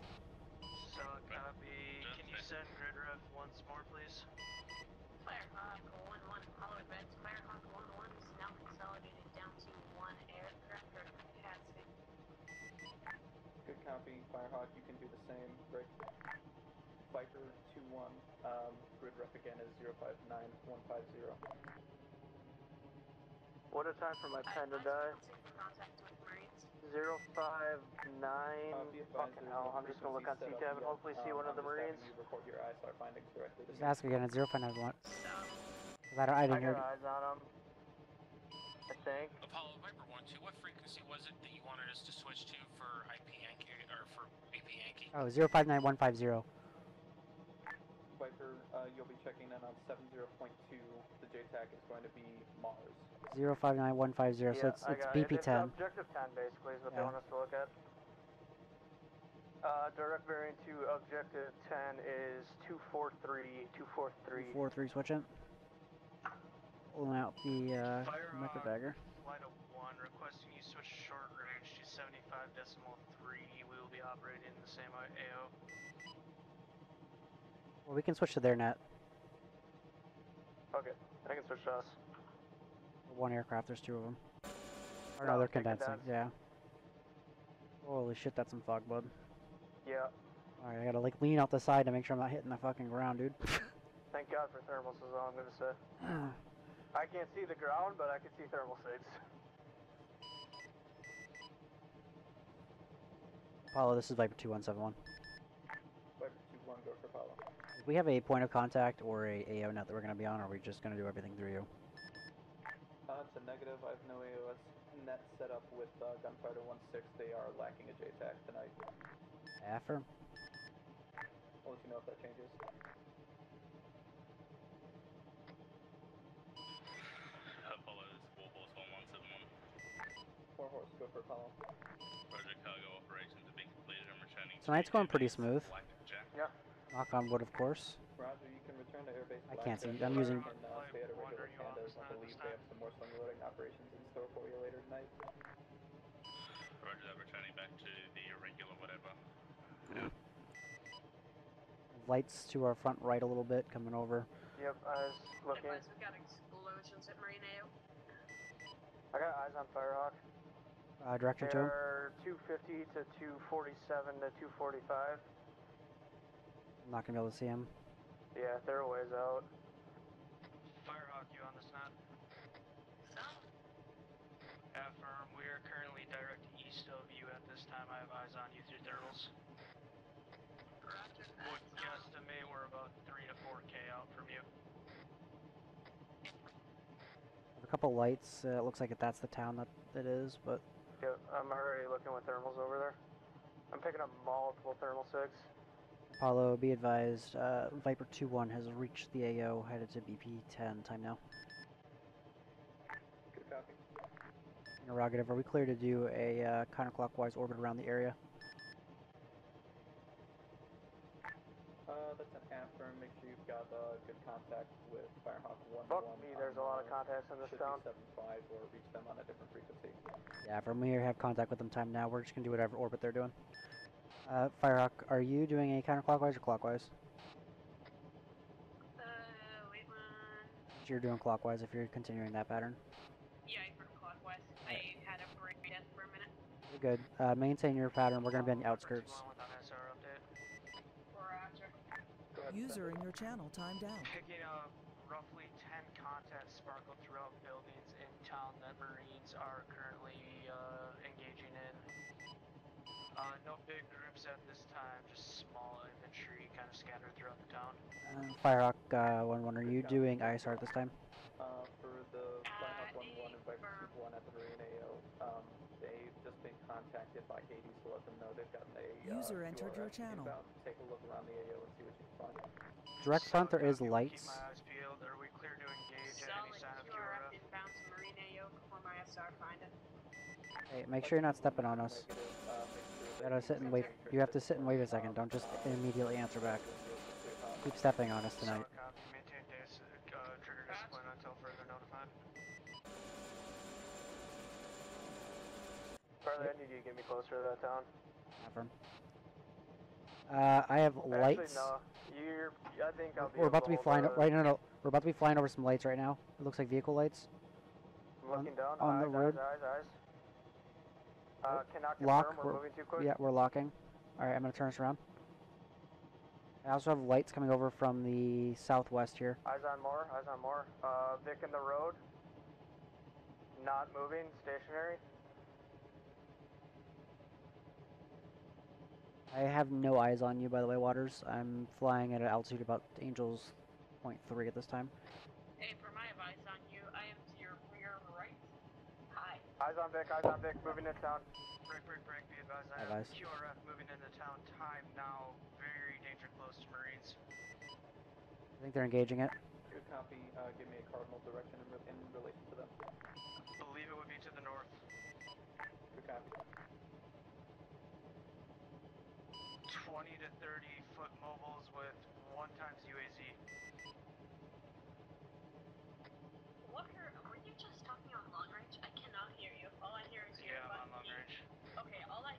So copy. Can you send grid ref once more, please? Firehawk one one, Apollo Advance. Firehawk one one is now consolidated down to one aircraft or capacity. Good copy, Firehawk. You can do the same. Break. Viper two one, um, grid rep again is zero five nine one five zero. What a time for my panda to die. zero five nine, uh, fucking hell, I'm just gonna look on C TAF and hopefully um, see one I'm of the Marines. You record your I S R findings directly. Just ask again, it's zero five nine one. I, I didn't hear eyes on them, I think. Apollo, Viper one two, what frequency was it that you wanted us to switch to for I P Yankee, or for B P Yankee? Oh, zero five nine one five zero. Viper, uh, you'll be checking in on seven zero point two. The J TAC is going to be Mars. zero five nine one five zero, yeah, so it's, it's B P ten. It. It's objective ten, basically, is what yeah. they want us to look at. Uh, direct variant to objective ten is two four three, two four three. two four three, switch in. Pulling out the, uh, micro dagger. Flight of one, requesting you switch short range to five decimal three, we will be operating in the same A O. Well, we can switch to their net. Okay, I can switch to us. One aircraft, there's two of them. Or no, no they're condensing, condense. Yeah. Holy shit, that's some fog, bud. Yeah. Alright, I gotta like lean out the side to make sure I'm not hitting the fucking ground, dude. Thank God for thermals is all I'm gonna say. I can't see the ground, but I can see thermal states. Apollo, this is Viper two one seven one. Viper two one, go for Apollo. Do we have a point of contact or a A O net that we're gonna be on, or are we just gonna do everything through you? Uh, it's a negative. I have no A O S net set up with uh, Gunfighter one six. They are lacking a J TAC tonight. Affirm. I'll let you know if that changes. Apollo is Warhorse one one seven one. Warhorse, go for Apollo. Roger, cargo operations have been completed. I'm returning. Tonight's going pretty smooth. Blackjack. Yeah. Knock on wood, of course. Roger, you can return to airbase. I can't see. I'm using. And, uh, stay at Irregular Pandas. I believe they have some more swing loading operations in store for you later tonight. Roger that. Returning back to the irregular whatever. Yeah. Lights to our front right a little bit coming over. Yep, I was looking. We've got explosions at Marino. I got eyes on Firehawk. Uh, direction to him. They're two fifty to two forty-seven to two forty-five. I'm not gonna be able to see him. Yeah, they're a ways out. Firehawk, you on this knot? Affirm, we are currently direct east of you at this time. I have eyes on you through thermals. Would guesstimate we're about three to four K out from you. A couple lights, uh, it looks like that's the town that it is, but... Yeah, I'm already looking with thermals over there. I'm picking up multiple thermal sigs. Apollo, be advised, uh, Viper two one has reached the A O, headed to B P ten, time now. Good copy. Interrogative, are we clear to do a uh, counterclockwise orbit around the area? Uh, that's an affirm, make sure you've got uh, good contact with Firehawk one one. Fuck me, there's a lot of contacts in this town. seven five or reach them on a different frequency. Yeah, from here, have contact with them time now, we're just gonna do whatever orbit they're doing. Uh, Firehawk, are you doing a counterclockwise or clockwise? Uh, wait one. So you're doing clockwise if you're continuing that pattern? Yeah, I'm clockwise. Right. I had a breakdown for a minute. You're good. Uh, maintain your pattern. We're going to be on the outskirts. User in your channel timed out. Picking up roughly ten contacts sparkled throughout buildings in town that Marines are currently uh, engaging in. Uh, no big groups at this time, just small infantry kind of scattered throughout the town. Uh, Firehawk uh, one one, are you doing I S R at this time? Uh, for the Firehawk one one and Viper two one at the Marine A O, um, they've just been contacted by Hades to let them know they've gotten a... User uh, entered your channel. Take a look around the A O and see what you can find. Direct front, there is lights. Keep my eyes peeled. Are we clear to engage at any sign of Q R F? Inbound to Marine A O before my I S R find it. Hey, make sure you're not stepping on us. Gotta sit and wait. You have to sit and wait a second. Don't just immediately answer back. Keep stepping on us tonight. Maintain trigger discipline until further notified. Charlie, I need you to get me closer to that town. Affirm. Uh, I have lights. Actually, no. You're, I think I'll be we're about to be flying. Right, no, no. We're about to be flying over some lights right now. It looks like vehicle lights. I'm looking down on the road. Eyes, eyes, eyes. Uh, cannot confirm. Lock. We're, we're moving too quick. Yeah, we're locking. Alright, I'm going to turn us around. I also have lights coming over from the southwest here. Eyes on more, eyes on more. Uh, Vic in the road. Not moving, stationary. I have no eyes on you, by the way, Waters. I'm flying at an altitude about Angels point three at this time. Hey, for my advice on you, I am to your rear right. Hi. Eyes on Vic, eyes on Vic, moving into town. Break, break, break, be advised. I have Q R F moving into town, time now, very danger close to Marines. I think they're engaging it. Good copy, uh, give me a cardinal direction in, in relation to them. I believe it would be to the north. Good copy. twenty to thirty foot mobiles with one times U A Z. Walker, were you just talking on long range? I cannot hear you. All I hear is your... Yeah, I'm on long range. Okay, all I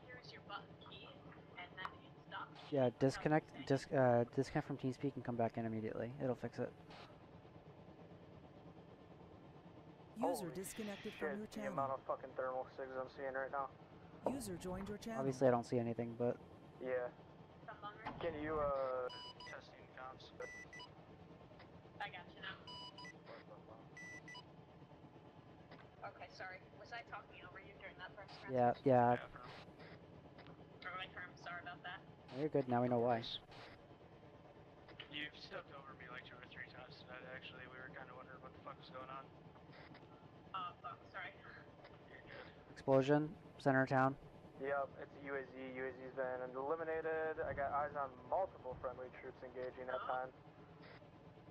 yeah, disconnect, dis uh, disconnect from TeamSpeak and come back in immediately. It'll fix it. User disconnected Holy from your channel. The amount of fucking thermal sigs I'm seeing right now. User joined your channel. Obviously, I don't see anything, but yeah. Can you uh testing comps? I got you now. Okay, sorry. Was I talking over you during that first round? Yeah, yeah. Confirm. Sorry about that. Oh, you're good. Now we know why. You've stepped over me like two or three times tonight. Actually, we were kind of wondering what the fuck was going on. Oh, fuck. Sorry. Explosion, center of town. Yep, it's a U A Z. U A Z's been eliminated. I got eyes on multiple friendly troops engaging at oh. time.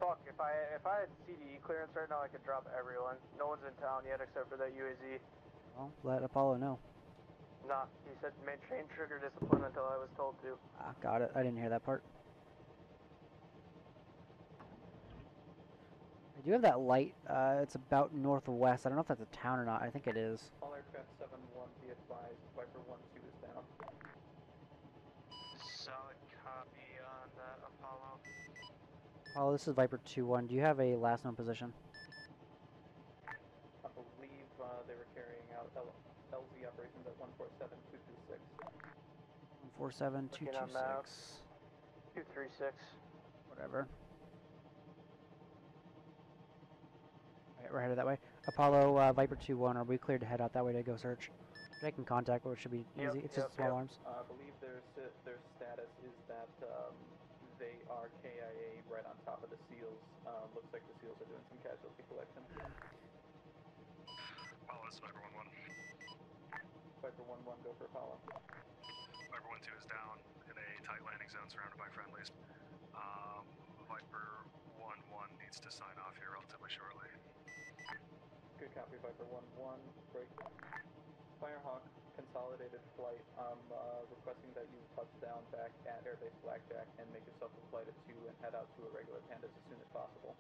Fuck, if I if I had C D E clearance right now, I could drop everyone. No one's in town yet except for that U A Z. Well, let Apollo know. Nah, he said maintain trigger discipline until I was told to. Ah, got it. I didn't hear that part. Do you have that light? Uh, it's about northwest. I don't know if that's a town or not. I think it is. All aircraft seven one, be advised. Viper one two is down. Solid copy on that, Apollo. Apollo, this is Viper two one. Do you have a last known position? I believe uh, they were carrying out L Z operations at one four seven two two six. one four seven two two six. two three six. Whatever. We're headed that way. Apollo, uh, Viper two one, are we cleared to head out that way to go search? I can contact, or it should be easy. Yep, it's yep, just small yep. arms. Uh, I believe their, their status is that um, they are K I A right on top of the SEALs. Um, looks like the SEALs are doing some casualty collection. Apollo, this is Viper one one. Viper one one, go for Apollo. Viper one two is down in a tight landing zone surrounded by friendlies. Um, Viper one one needs to sign off here relatively shortly. Good copy, Viper one one, break. Firehawk, consolidated flight. I'm uh, requesting that you touch down back at Airbase Blackjack and make yourself a flight of two and head out to Irregular Pandas as soon as possible.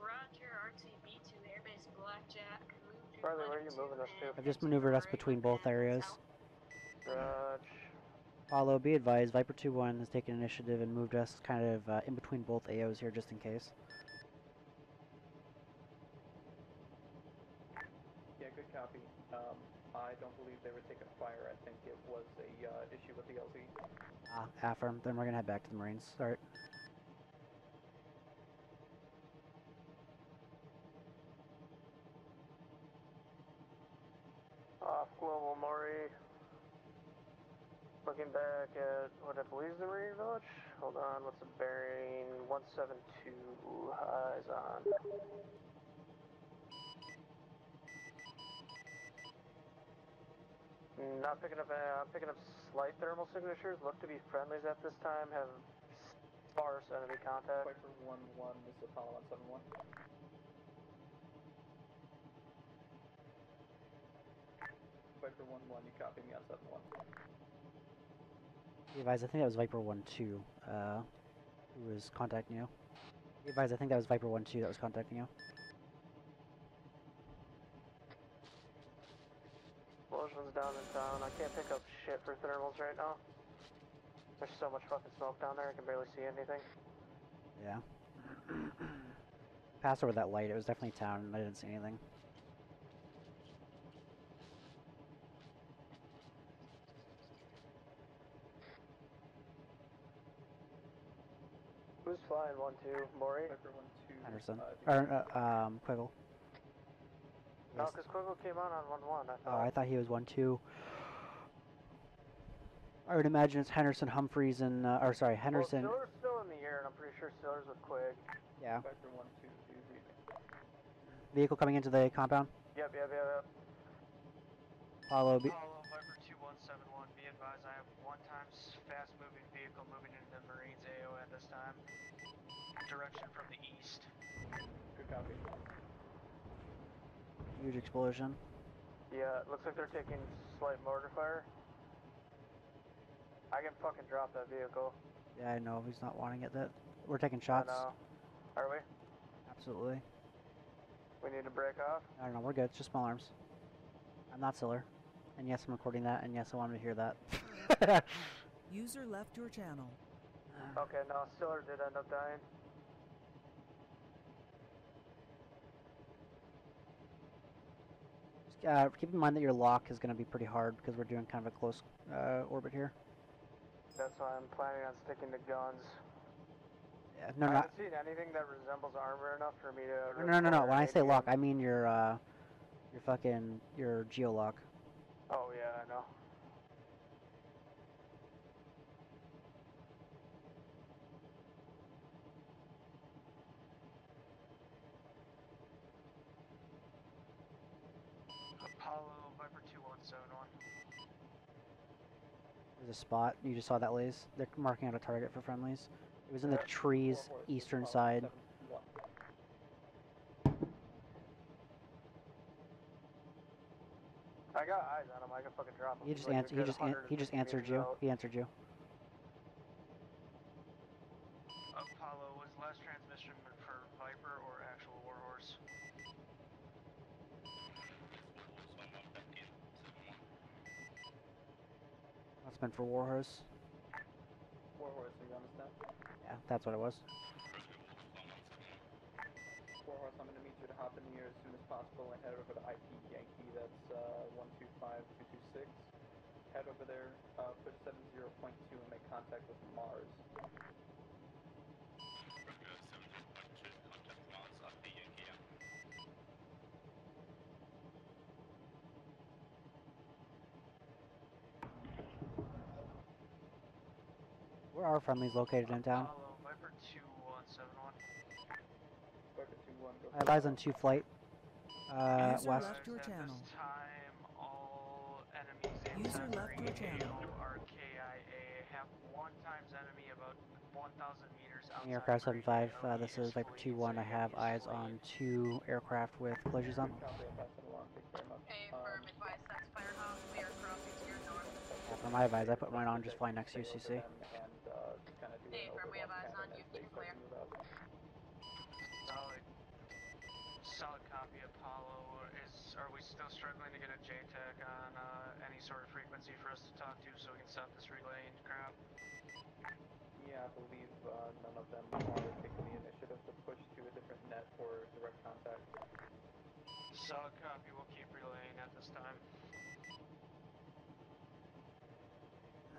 Roger, R T B to Airbase Blackjack. Charlie, where are you moving us to? I've just maneuvered us between both areas. Roger. Apollo, be advised, Viper two one has taken initiative and moved us kind of uh, in between both A Os here just in case. Copy. Um, I don't believe they were taking fire. I think it was a uh, issue with the L Z. Ah, affirm. Then we're gonna head back to the Marines. All right. Off global Maury. Looking back at what I believe is the Marine Village. Hold on. What's the bearing? One seven two. Eyes on. Not picking up. I'm uh, picking up slight thermal signatures. Look to be friendlies at this time. Have sparse enemy contact. Viper one one. This is Apollo one seven one. Viper one one. You copy me on seven one. Hey guys, I think that was Viper one two. Uh, who was contacting you? Hey guys, I think that was Viper one two that was contacting you. Explosions down in town. I can't pick up shit for thermals right now. There's so much fucking smoke down there, I can barely see anything. Yeah. Passed over that light, it was definitely town, and I didn't see anything. Who's flying one two? Maury? Anderson. Uh, or, uh, um, Quiggle. No, because Quiggle came on on one one, I thought. Oh, I thought he was one two. I would imagine it's Henderson, Humphreys, and, uh, or sorry, Henderson. Well, Stiller's still in the air, and I'm pretty sure Stiller's with Quig. Yeah. Vector one, two, two, three. Vehicle coming into the compound? Yep, yep, yep, yep. Apollo, Apollo, Viper two one seven one, be advised, I have one times fast-moving vehicle moving into the Marines A O at this time. Direction from the east. Good copy. Huge explosion. Yeah, it looks like they're taking slight mortar fire. I can fucking drop that vehicle. Yeah, I know. He's not wanting it. That we're taking shots. I know. Are we? Absolutely. We need to break off. I don't know. We're good. It's just small arms. I'm not Siller. And yes, I'm recording that. And yes, I wanted to hear that. User left your channel. Okay, now Stiller did end up dying. Just uh, keep in mind that your lock is going to be pretty hard because we're doing kind of a close uh, orbit here. That's why I'm planning on sticking to guns. Yeah, no, I haven't seen anything that resembles armor enough for me to... No, no, no, no. When I say lock, I mean your, uh, your fucking, your geolock. Oh, yeah, I know. Apollo, Viper two one, zone one. There's a spot. You just saw that, Lays. They're marking out a target for friendlies. It was in the trees, eastern side. I got eyes on him. I can fucking drop him. He just like answered. He just an he just answered you. Out. He answered you. Apollo, was last transmission for Viper or actual Warhorse? That's been for Warhorse. Warhorse, are you on the step? Yeah, that's what it was. Warhorse, I'm going to meet you to hop in here as soon as possible and head over to I P Yankee, that's uh, one two five two two six. Head over there, uh, push seven zero point two and make contact with Mars. Where are friendlies located in town? Apollo, Viper two one seven one. Viper two one, go for Lies on two flight. Uh, User west. Left your channel. At this time, all enemies in User left your channel. Are K I A. Have one times enemy about one thousand meters outside. Aircraft seven five, uh, this is Viper two one. I have eyes on two aircraft with collisions on. Hey, firm advice, that's Firehawk. We are crossing to your north. Well, for my advice, I put mine on just flying next to U C C. Hey, firm, we have eyes on you. Keep clear. Solid. Solid copy, Apollo. Is, are we still struggling to get a J TAC on uh, any sort of frequency for us to talk to so we can stop this relaying crap? Yeah, I believe uh, none of them are taking the initiative to push to a different net for direct contact. Solid copy, we'll keep relaying at this time.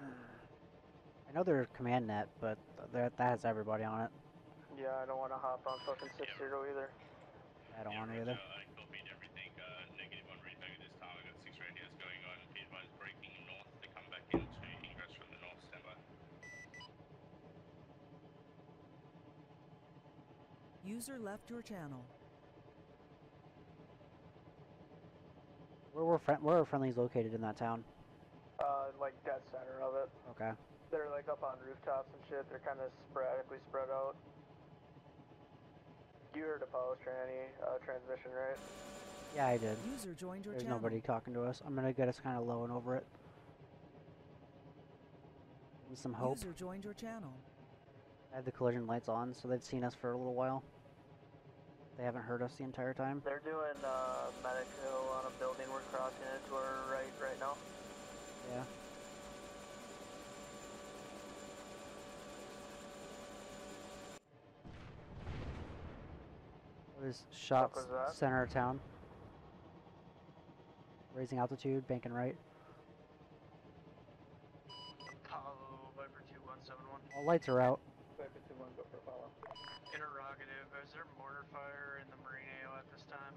I know they're command net, but that has everybody on it. Yeah, I don't want to hop on fucking six zero yeah. either. I don't yeah, want to either. Uh, I copied everything, uh, negative on read back at this time. I got six radios going on, be advised breaking north to come back into ingress from the north, standby. User left your channel. Where were friend where are friendlies located in that town? Uh, like dead center of it. Okay. They're like up on rooftops and shit. They're kind of sporadically spread out. You heard Apollo's tranny uh, transmission, right? Yeah, I did. User joined your There's channel. Nobody talking to us. I'm gonna get us kind of low and over it. With some hope. User joined your channel. I had the collision lights on, so they've seen us for a little while. They haven't heard us the entire time. They're doing uh, medic hill on a building we're crossing into our right right now. Yeah. It was shot was center of town. Raising altitude, banking right. Apollo, Viper two one seven one. All lights are out. Viper two one, go for Apollo. Interrogative, is there mortar fire in the Marine A O at this time?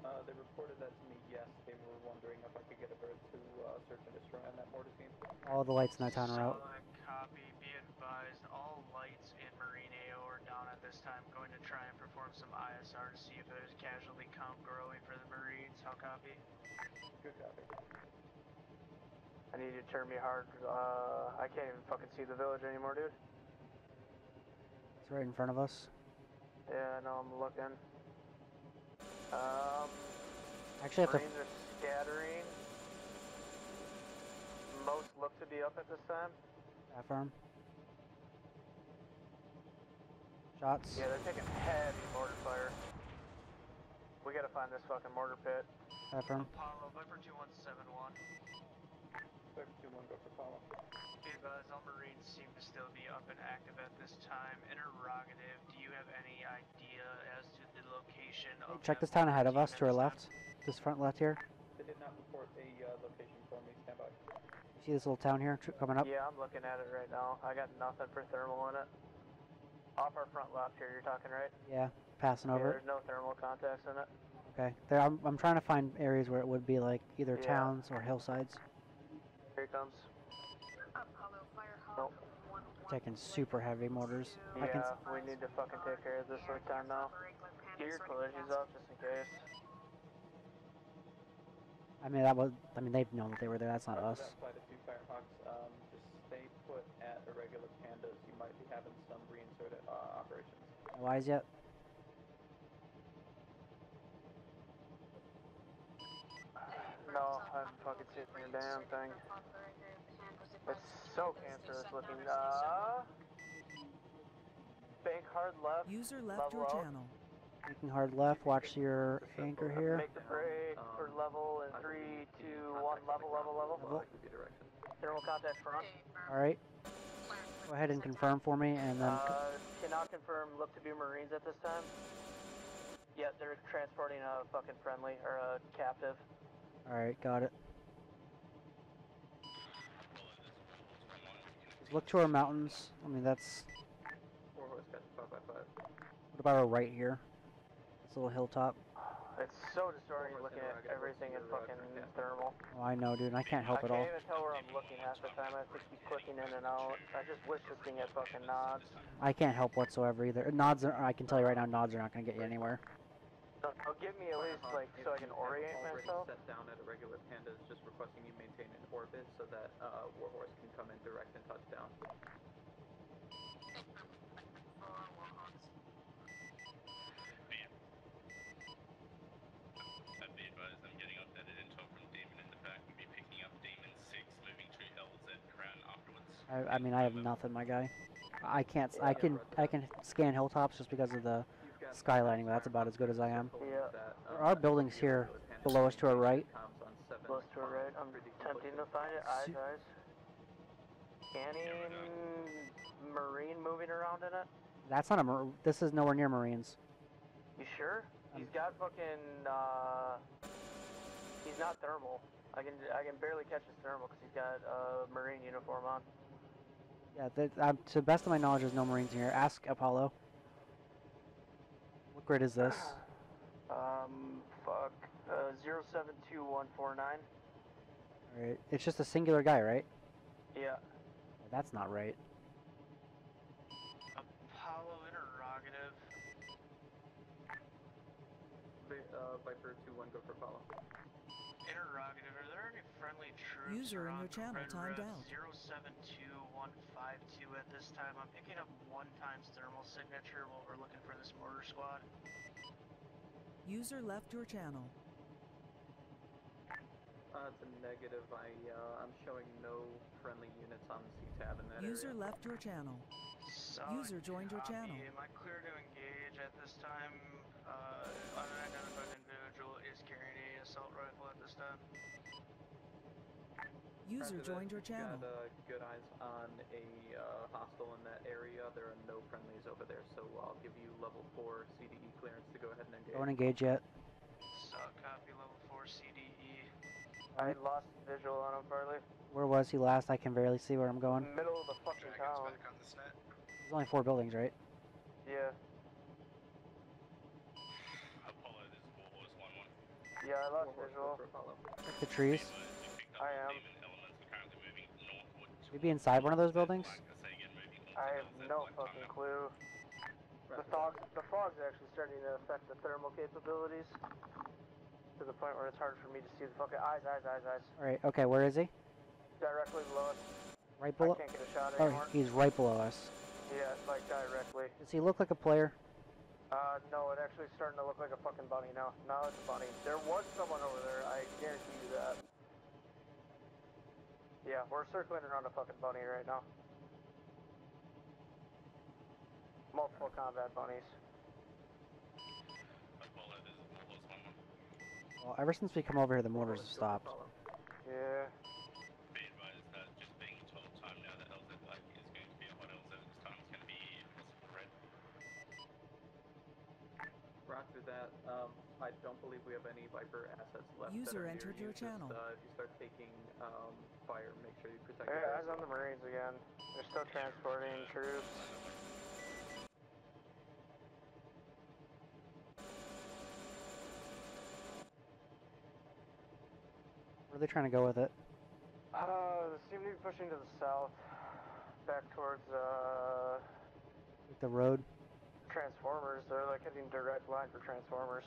Uh, they reported that to me, yes. They were wondering if I could get a bird to uh, search and destroy on that mortar team. All the lights in that town are out. Solid copy, be advised, all lights in Marine A O are down at this time. Going to try and perform some I S R to see if there's a casualty count growing for the Marines. How copy? Good copy. I need you to turn me hard. Uh, I can't even fucking see the village anymore, dude. It's right in front of us. Yeah, I know, I'm looking. Um, Actually, Marines are scattering. Most look to be up at this time. That firm. Shots. Yeah, they're taking heavy mortar fire. We gotta find this fucking mortar pit. That firm. Apollo, Viper two one seven one. Viper two one, go for Apollo. Be still be up and active at this time. Interrogative, do you have any idea as to the location of... Check this town ahead of us, to our left. This front left here. They did not report the uh, location for me, stand by. You see this little town here coming up? Yeah, I'm looking at it right now. I got nothing for thermal in it. Off our front left here, you're talking, right? Yeah, passing yeah, over. There's no thermal contacts in it. Okay, there, I'm, I'm trying to find areas where it would be like either yeah. towns or hillsides. Here it comes. Apollo, Firehawk, nope. one, one, taking super heavy mortars. Yeah, I can... we need to fucking take care of this right time now. Get your collisions off just in case. I mean, that was, I mean, they've known that they were there, that's not us. That's why the two Firehawks, um, just stay put at Irregular Pandas. You might be having some reinsert at, uh, operations. No eyes yet? No, I'm fucking sitting in the damn thing. It's so cancerous looking, uh... bank hard left, user left your channel. Making hard left, watch your anchor here. Make the break for level in three, two, one, level, level, level. Thermal contact front. Alright. Go ahead and confirm for me and then... Uh, cannot confirm, look to be Marines at this time. Yeah, they're transporting a fucking friendly, or a captive. Alright, got it. Look to our mountains. I mean, that's... What about our right here? This little hilltop. It's so disorienting looking at everything in fucking thermal. Oh, I know, dude. I can't help it all. I can't even tell where I'm looking half the time. I have to keep clicking in and out. I just wish this thing had fucking nods. I can't help whatsoever either. Nods are, I can tell you right now, nods are not going to get you anywhere. So give me at least like so I can orient myself. Set down at Irregular Pandas, just requesting you maintain an orbit so that uh, Warhorse can come in direct and touch down. I'd be advised I'm getting updated intel from Demon in the back. We'll be picking up Demon six, moving to L Z crown afterwards. I, I mean, I have nothing, my guy. I can't. I can. I can scan hilltops just because of the skylining, but that's about as good as I am. Yeah. There are buildings here below us to our right. Below us to our right. I'm attempting to find it. Eyes, eyes. Scanning. Marine moving around in it. That's not a. Mar this is nowhere near Marines. You sure? He's got fucking, uh, he's not thermal. I can I can barely catch his thermal because he's got a uh, Marine uniform on. Yeah, that, uh, to the best of my knowledge, there's no Marines in here. Ask Apollo. What grid is this? Um, fuck, uh, zero seven two one four nine. Alright, it's just a singular guy, right? Yeah. That's not right. Apollo interrogative. Uh, Viper two one, go for follow. Interrogative, are there any friendly troops user in your channel timed out zero seven two one five two at this time? I'm picking up one times thermal signature while we're looking for this mortar squad. User left your channel. Uh, it's a negative. I, uh, I'm showing no friendly units on the C TAB in that user area. Left your channel. Solid user joined copy. Your channel. Am I clear to engage at this time? Uh, unidentified individual is carrying an assault rifle at this time. User joined your channel. Got, uh, good eyes on a uh, hostile in that area. There are no friendlies over there, so I'll give you level four C D E clearance to go ahead and engage. Don't engage yet. Solid copy, level four C D E. I lost visual on him, Farley. Where was he last? I can barely see where I'm going. Middle of the fucking town. Back on this net. There's only four buildings, right? Yeah. Apollo, this is Warhorse one one. Yeah, I lost visual. Check the trees. I am. We be inside one of those buildings? I have no fucking clue. The fogs, the fogs are actually starting to affect the thermal capabilities. To the point where it's hard for me to see the fucking eyes, eyes, eyes, eyes. Alright, okay, where is he? Directly below us. Right below? I can't get a shot anymore. Oh, he's right below us. Yeah, like directly. Does he look like a player? Uh, no, it actually starting to look like a fucking bunny now. Now it's a bunny. There was someone over there, I guarantee you that. Yeah, we're circling around a fucking bunny right now. Multiple combat bunnies. Well, ever since we come over here, the mortars have stopped. Yeah. Be advised that just being told time now that L Z is going to be a hot that. Um, I don't believe we have any Viper assets left. User entered your channel. Uh, if you start taking um, fire, make sure you protect. Yeah, I was on the Marines again. They're still transporting troops. Where are they trying to go with it? Uh, they seem to be pushing to the south, back towards uh. Like the road. Transformers, they're like hitting direct line for Transformers.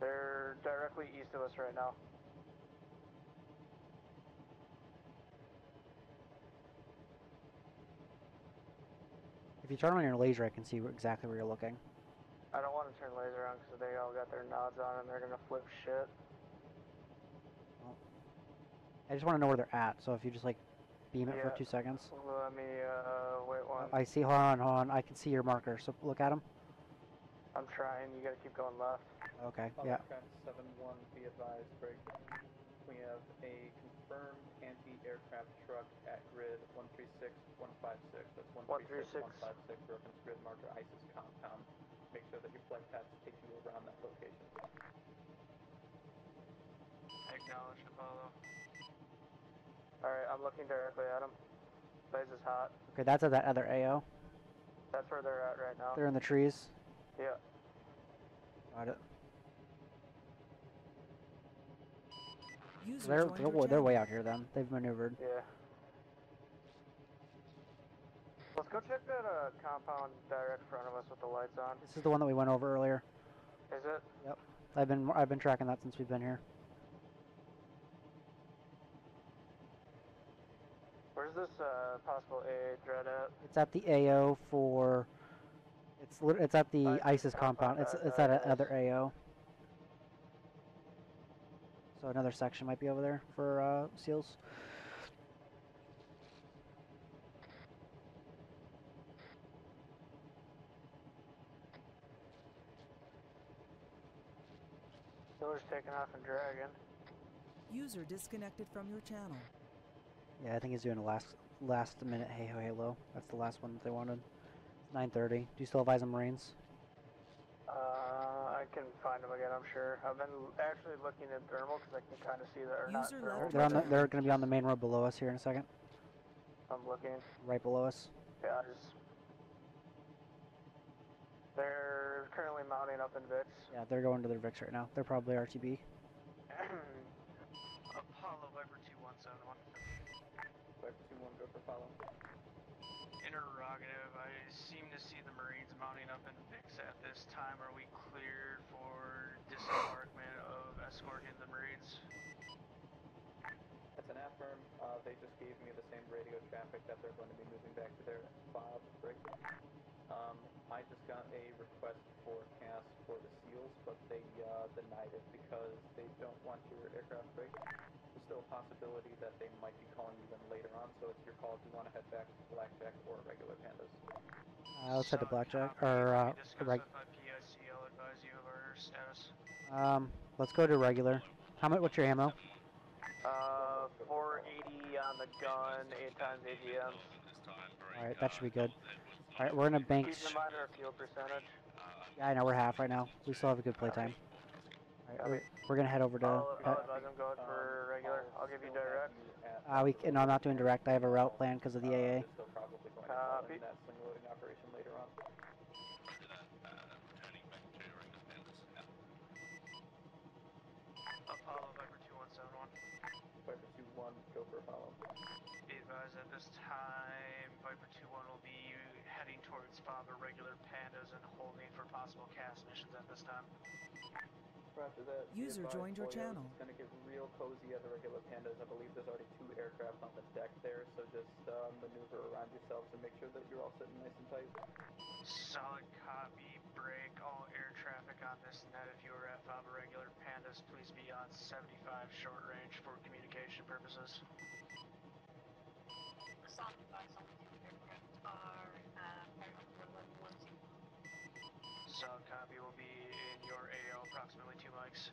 They're directly east of us right now. If you turn on your laser, I can see exactly where you're looking. I don't want to turn laser on because they all got their nods on and they're gonna flip shit. Well, I just want to know where they're at, so if you just like beam it yeah. for two seconds. Let me uh, wait one. I see. Hold on, hold on. I can see your marker. So look at him. I'm trying. You gotta keep going left. Okay. Public yeah. seven one, be advised. Break. We have a confirmed anti-aircraft truck at grid one three six one five six. That's one three six one five six. Reference grid marker ISIS compound. Make sure that your flight paths take you around that location. Acknowledge, Apollo. Alright, I'm looking directly at them. Blaze is hot. Okay, that's at that other A O. That's where they're at right now. They're in the trees? Yeah. Got it. They're, they're, they're way out here then. They've maneuvered. Yeah. Let's go check that uh, compound direct in front of us with the lights on. This is the one that we went over earlier. Is it? Yep. I've been, I've been tracking that since we've been here. Where's this uh, possible A A threat at? It's at the A O for. It's it's at the I ISIS compound. It's it's at another A O. So another section might be over there for uh, SEALs. Solar's taking off and dragging. User disconnected from your channel. Yeah, I think he's doing a last last minute hey ho halo. That's the last one that they wanted. nine thirty. Do you still have eyes on Marines? Uh, I can find them again, I'm sure. I've been actually looking at thermal because I can kind of see that they're not thermal. They're, on the, they're going to be on the main road below us here in a second. I'm looking. Right below us. Yeah, I just... They're currently mounting up in Vix. Yeah, they're going to their Vix right now. They're probably R T B. Apollo, Viper two one seven one. Viper two one, go for follow. Interrogative, I seem to see the Marines mounting up in Vix at this time. Are we cleared for disembarkment of escorting the Marines? That's an affirm. Uh, they just gave me the same radio traffic that they're going to be moving back to their F O B break. Um, I just got a request for C A S for the SEALs, but they uh, denied it because they don't want your aircraft break. There's still a possibility that they might be calling you then later on, so it's your call if you want to head back to Blackjack or Irregular Pandas. Uh, let's so head to Blackjack, or uh, Irregular. I'll advise you of our status. Um, let's go to Regular. How much, what's your ammo? Uh, four eighty on the gun, eight times A G M. Alright, that should be good. Alright, we're in a bank. Keep in mind our fuel percentage. Yeah, I know, we're half right now. We still have a good playtime. Alright, we're, we're gonna head over to... I'll, I'll advise him going for Regular. I'll give you direct. Uh, we can, no, I'm not doing direct. I have a route plan because of the A A. Copy. Apollo, Viper two one seven one. Viper two one, go for Apollo. Be advised at this time, Viper two one will be heading towards F O B Irregular Pandas and holding for possible C A S missions at this time. Roger that. User joined your channel. It's going to get real cozy at Irregular Pandas. I believe there's already two aircraft on the deck there, so just uh, maneuver around yourselves and make sure that you're all sitting nice and tight. Solid copy. Break all air traffic on this net. If you are at F O B Irregular Pandas, please be on seventy-five short range for communication purposes. Solid aircraft are Solid copy will be in your A O, approximately two mics.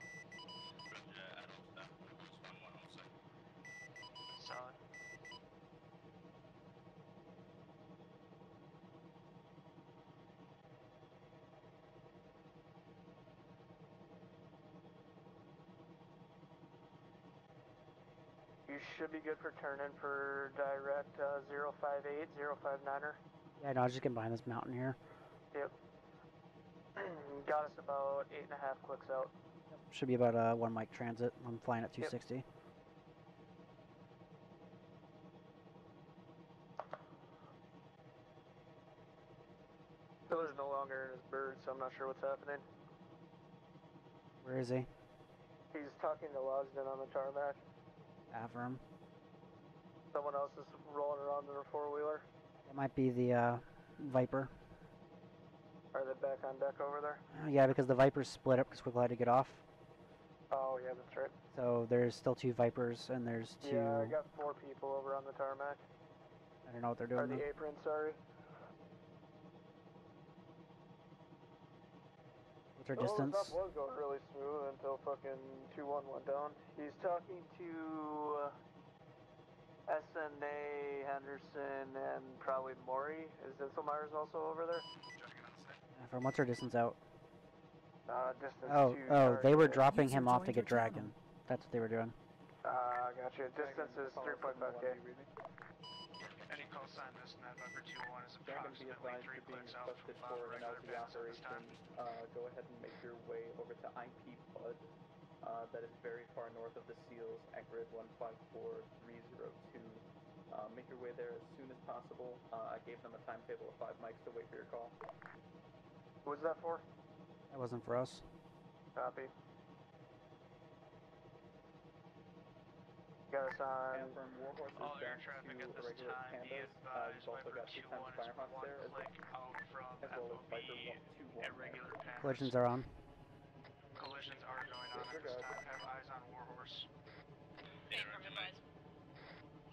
Solid. You should be good for turning for direct uh, zero five eight, zero five niner. Yeah, no, I was just getting behind this mountain here. Yep. Got us about eight and a half clicks out. Yep. Should be about uh, one mic transit. I'm flying at two sixty. Yep. Pillar's no longer in his bird, so I'm not sure what's happening. Where is he? He's talking to Losden on the tarmac. Avram. Someone else is rolling around in a four-wheeler. That might be the uh, Viper. Are they back on deck over there? Uh, yeah, because the Viper's split up because we're glad to get off. Oh, yeah, that's right. So there's still two Vipers, and there's two... Yeah, I got four people over on the tarmac. I don't know what they're doing. Or the apron, sorry. What's our distance? Oh, the top was going really smooth until fucking two one went down. He's talking to uh, S N A, Henderson, and probably Maury. Is Dinselmeyer's also over there? Uh, from what's our distance out? Uh, distance oh, to oh, they were dropping him off to get Dragon. That's what they were doing. Uh, gotcha. Distance is three point five K. Any call sign this and that number two one is approximately three clicks out from for an L Z operation. Uh, go ahead and make your way over to I P Fudd. Uh, that is very far north of the SEALs at grid one five four three zero two. Uh, make your way there as soon as possible. Uh, I gave them a timetable of five mics to wait for your call. Who was that for? That wasn't for us. Copy. Got us on Warhorse. All air traffic at this time, be advised, Viper two one is one click out from F O B, Irregular Pandas. Collisions are on. Collisions are going on at this time, have eyes on Warhorse. Affirmative, advised.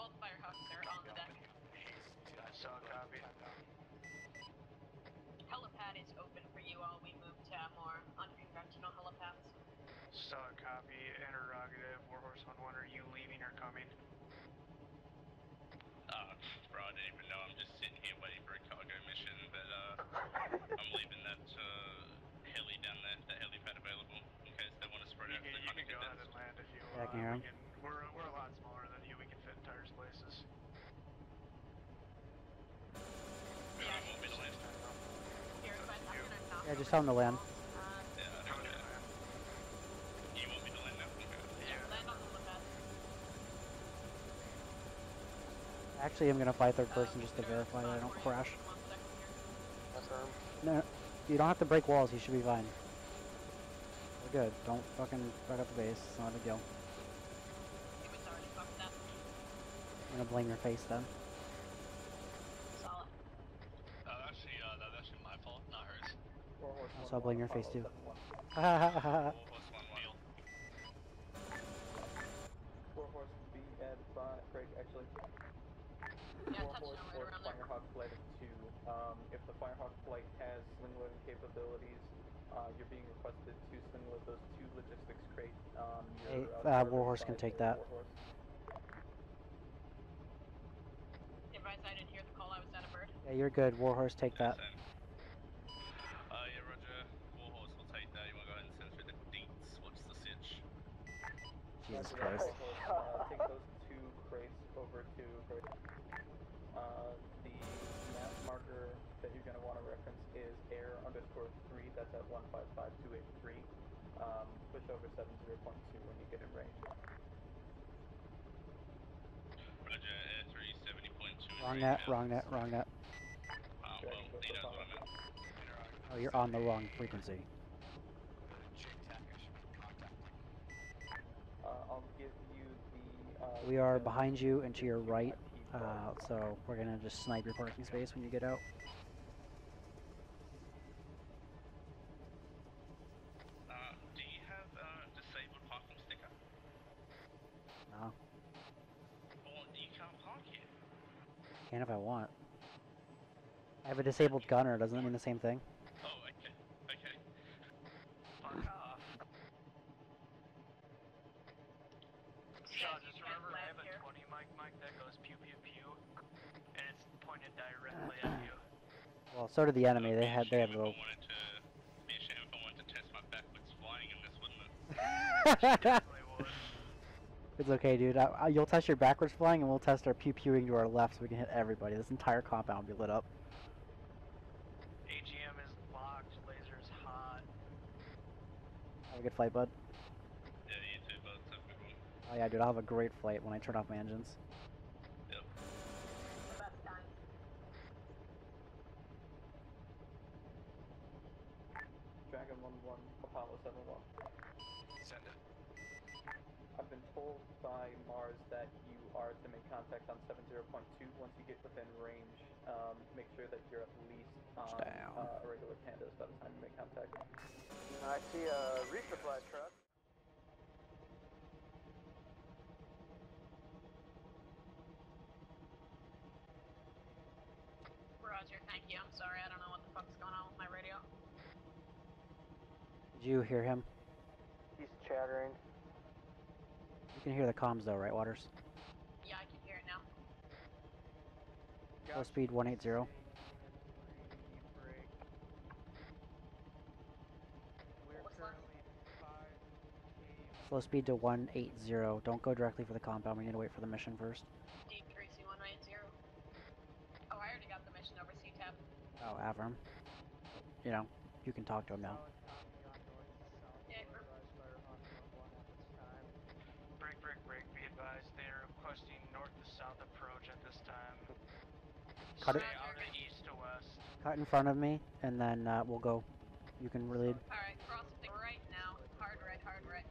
Both Firehawks are on the deck. I saw a copy. Helipad is open for you all, we move to more unconventional helipads. Solid copy, interrogative, Warhorse one one, are you leaving or coming? Uh, bro, I didn't even know, I'm just sitting here waiting for a cargo mission, but uh, I'm leaving that uh, heli down there, that helipad available, in case they want to spread out. You can, you can go ahead and land if you uh, yeah, we can, we're, we're a lot smaller than you, we can fit entire places. Yeah, we'll be the last time, though. Here, but I'm gonna knock yeah, just tell them to land. Uh, yeah, I don't know. You want me to land up? Yeah, land on the lookout. Actually, I'm gonna fly third person just to verify that I don't crash. No, you don't have to break walls. You should be fine. We're good. Don't fucking fuck up the base. It's not a big deal. It was already fucked up. I'm gonna blame your face then. Solid. Uh, actually, uh, that was actually my fault, not hers. So I'll blame your face too. Warhorse B at five, Craig, actually. Yeah, Warhorse for right Firehawk Flight two. Um, if the Firehawk Flight has sling loading capabilities, uh, you're being requested to sling load those two logistics crates. Um, hey, uh, Warhorse can take that. Warhorse. If I didn't hear the call, I was at a bird. Yeah, you're good. Warhorse, take that. Uh, yeah, roger. Warhorse will take that. You want to go ahead and send through the deets. What's the sitch? Jesus Christ. Uh, take those two crates over to uh, the map marker that you're going to want to reference is air underscore three, that's at one five five two eight three. Um, push over seventy point two when you get in range. Roger, air three, seventy point two. Wrong net, wrong net, wrong net. Uh, well, he knows what I meant. Oh, you're on the wrong frequency. Uh, I'll give you the, uh, we are behind you and to your right, uh, so we're gonna just snipe your parking space when you get out. Uh, do you have a disabled parking sticker? No. Well, you can't park here. Can if I want. I have a disabled gunner, doesn't that mean the same thing? Oh, okay. Okay. Fuck off. So just remember, I have a twenty mic mic that goes pew pew pew, and it's pointed directly at you. Well, so did the enemy. They had they had a little. Be a shame if I wanted to test my backwards flying in this, wouldn't it? Definitely would. It's okay, dude. I, I, you'll test your backwards flying, and we'll test our pew-pewing to our left so we can hit everybody. This entire compound will be lit up. A G M is locked. Laser's hot. Have a good flight, bud. Yeah, you too, bud. Have a good one. Oh yeah, dude. I'll have a great flight when I turn off my engines. Yep. Dragon one one, Apollo seven one. Send it. I've been told by Mars that you are to make contact on seven zero point two. Once you get within range, um, make sure that you're at least on uh, Irregular Pandas by the time you make contact. I see a resupply truck. Roger, thank you. I'm sorry, I don't know what the fuck's going on with my radio. Did you hear him? He's chattering. You can hear the comms though, right, Waters? Yeah, I can hear it now. Low speed one eighty. Slow speed to one eighty. Don't go directly for the compound. We need to wait for the mission first. D three C one eighty. Oh, I already got the mission over C TAP. Oh, Avram. You know, you can talk to him now. Break, break, break. Be advised, they are requesting north to south approach at this time. Cut Stay it. Out of east to west. Cut in front of me, and then uh, we'll go. You can really. All right, crossing right now. Hard right, hard right.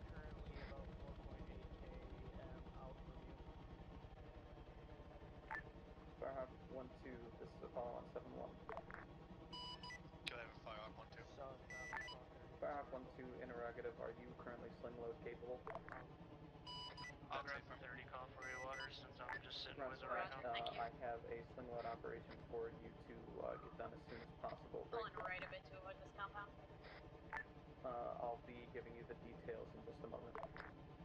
Currently about four point eight K M out from you. Firehawk one two. This is Apollo on seven one. Go ahead with Firehawk one two. Firehawk one two. Interrogative. Are you currently sling load capable? I'll grab for thirty call for you, Waters, since I'm just sitting with it right now. Uh, I have a slingload operation for you to uh, get done as soon as possible. Pulling right a bit to avoid this compound. Uh, I'll be giving you the details in just a moment.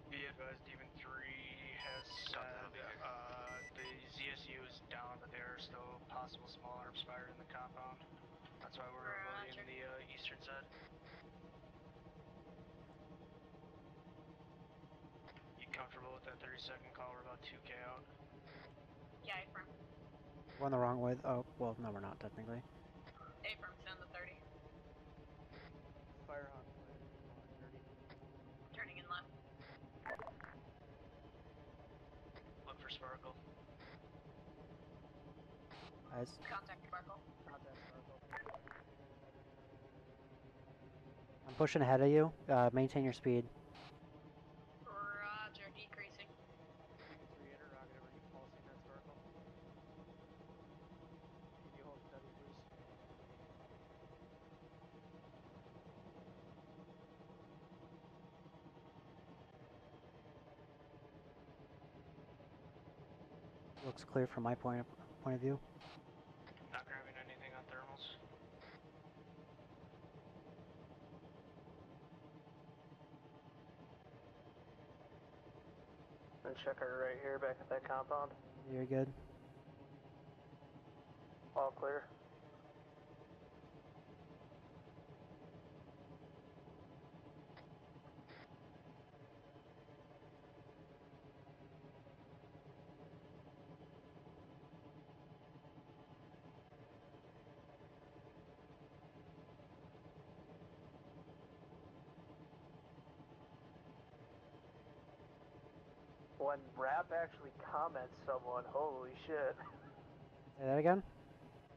Be advised, Demon three has said uh, the Z S U is down, but there are still possible small arms fired in the compound. That's why we're avoiding the uh, eastern side. Comfortable with that thirty second call, we're about two K out. Yeah, Apron. We're on the wrong way. Oh, well, no, we're not, technically. Apron's on the thirty. Firehawk, thirty. Turning in left. Look for Sparkle. Nice. Contact Sparkle. Contact Sparkle. I'm pushing ahead of you. Uh, maintain your speed. Decreasing. Three interrogative, are you pulsing that Sparkle? Can you hold steady, please? Looks clear from my point of, point of view. Not grabbing anything on thermals. And check her right here, back at that compound. You're good. All clear. When Rap actually comments someone, holy shit. Say that again?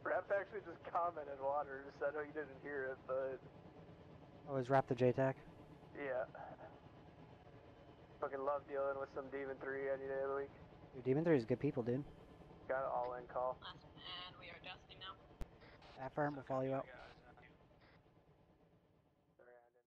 Rap actually just commented Waters. I know you didn't hear it, but... Oh, is Rap the J TAC? Yeah. Fucking love dealing with some Demon three any day of the week. Dude, Demon three is good people, dude. Got an all-in call. And we are dusting now. That firm will follow you out.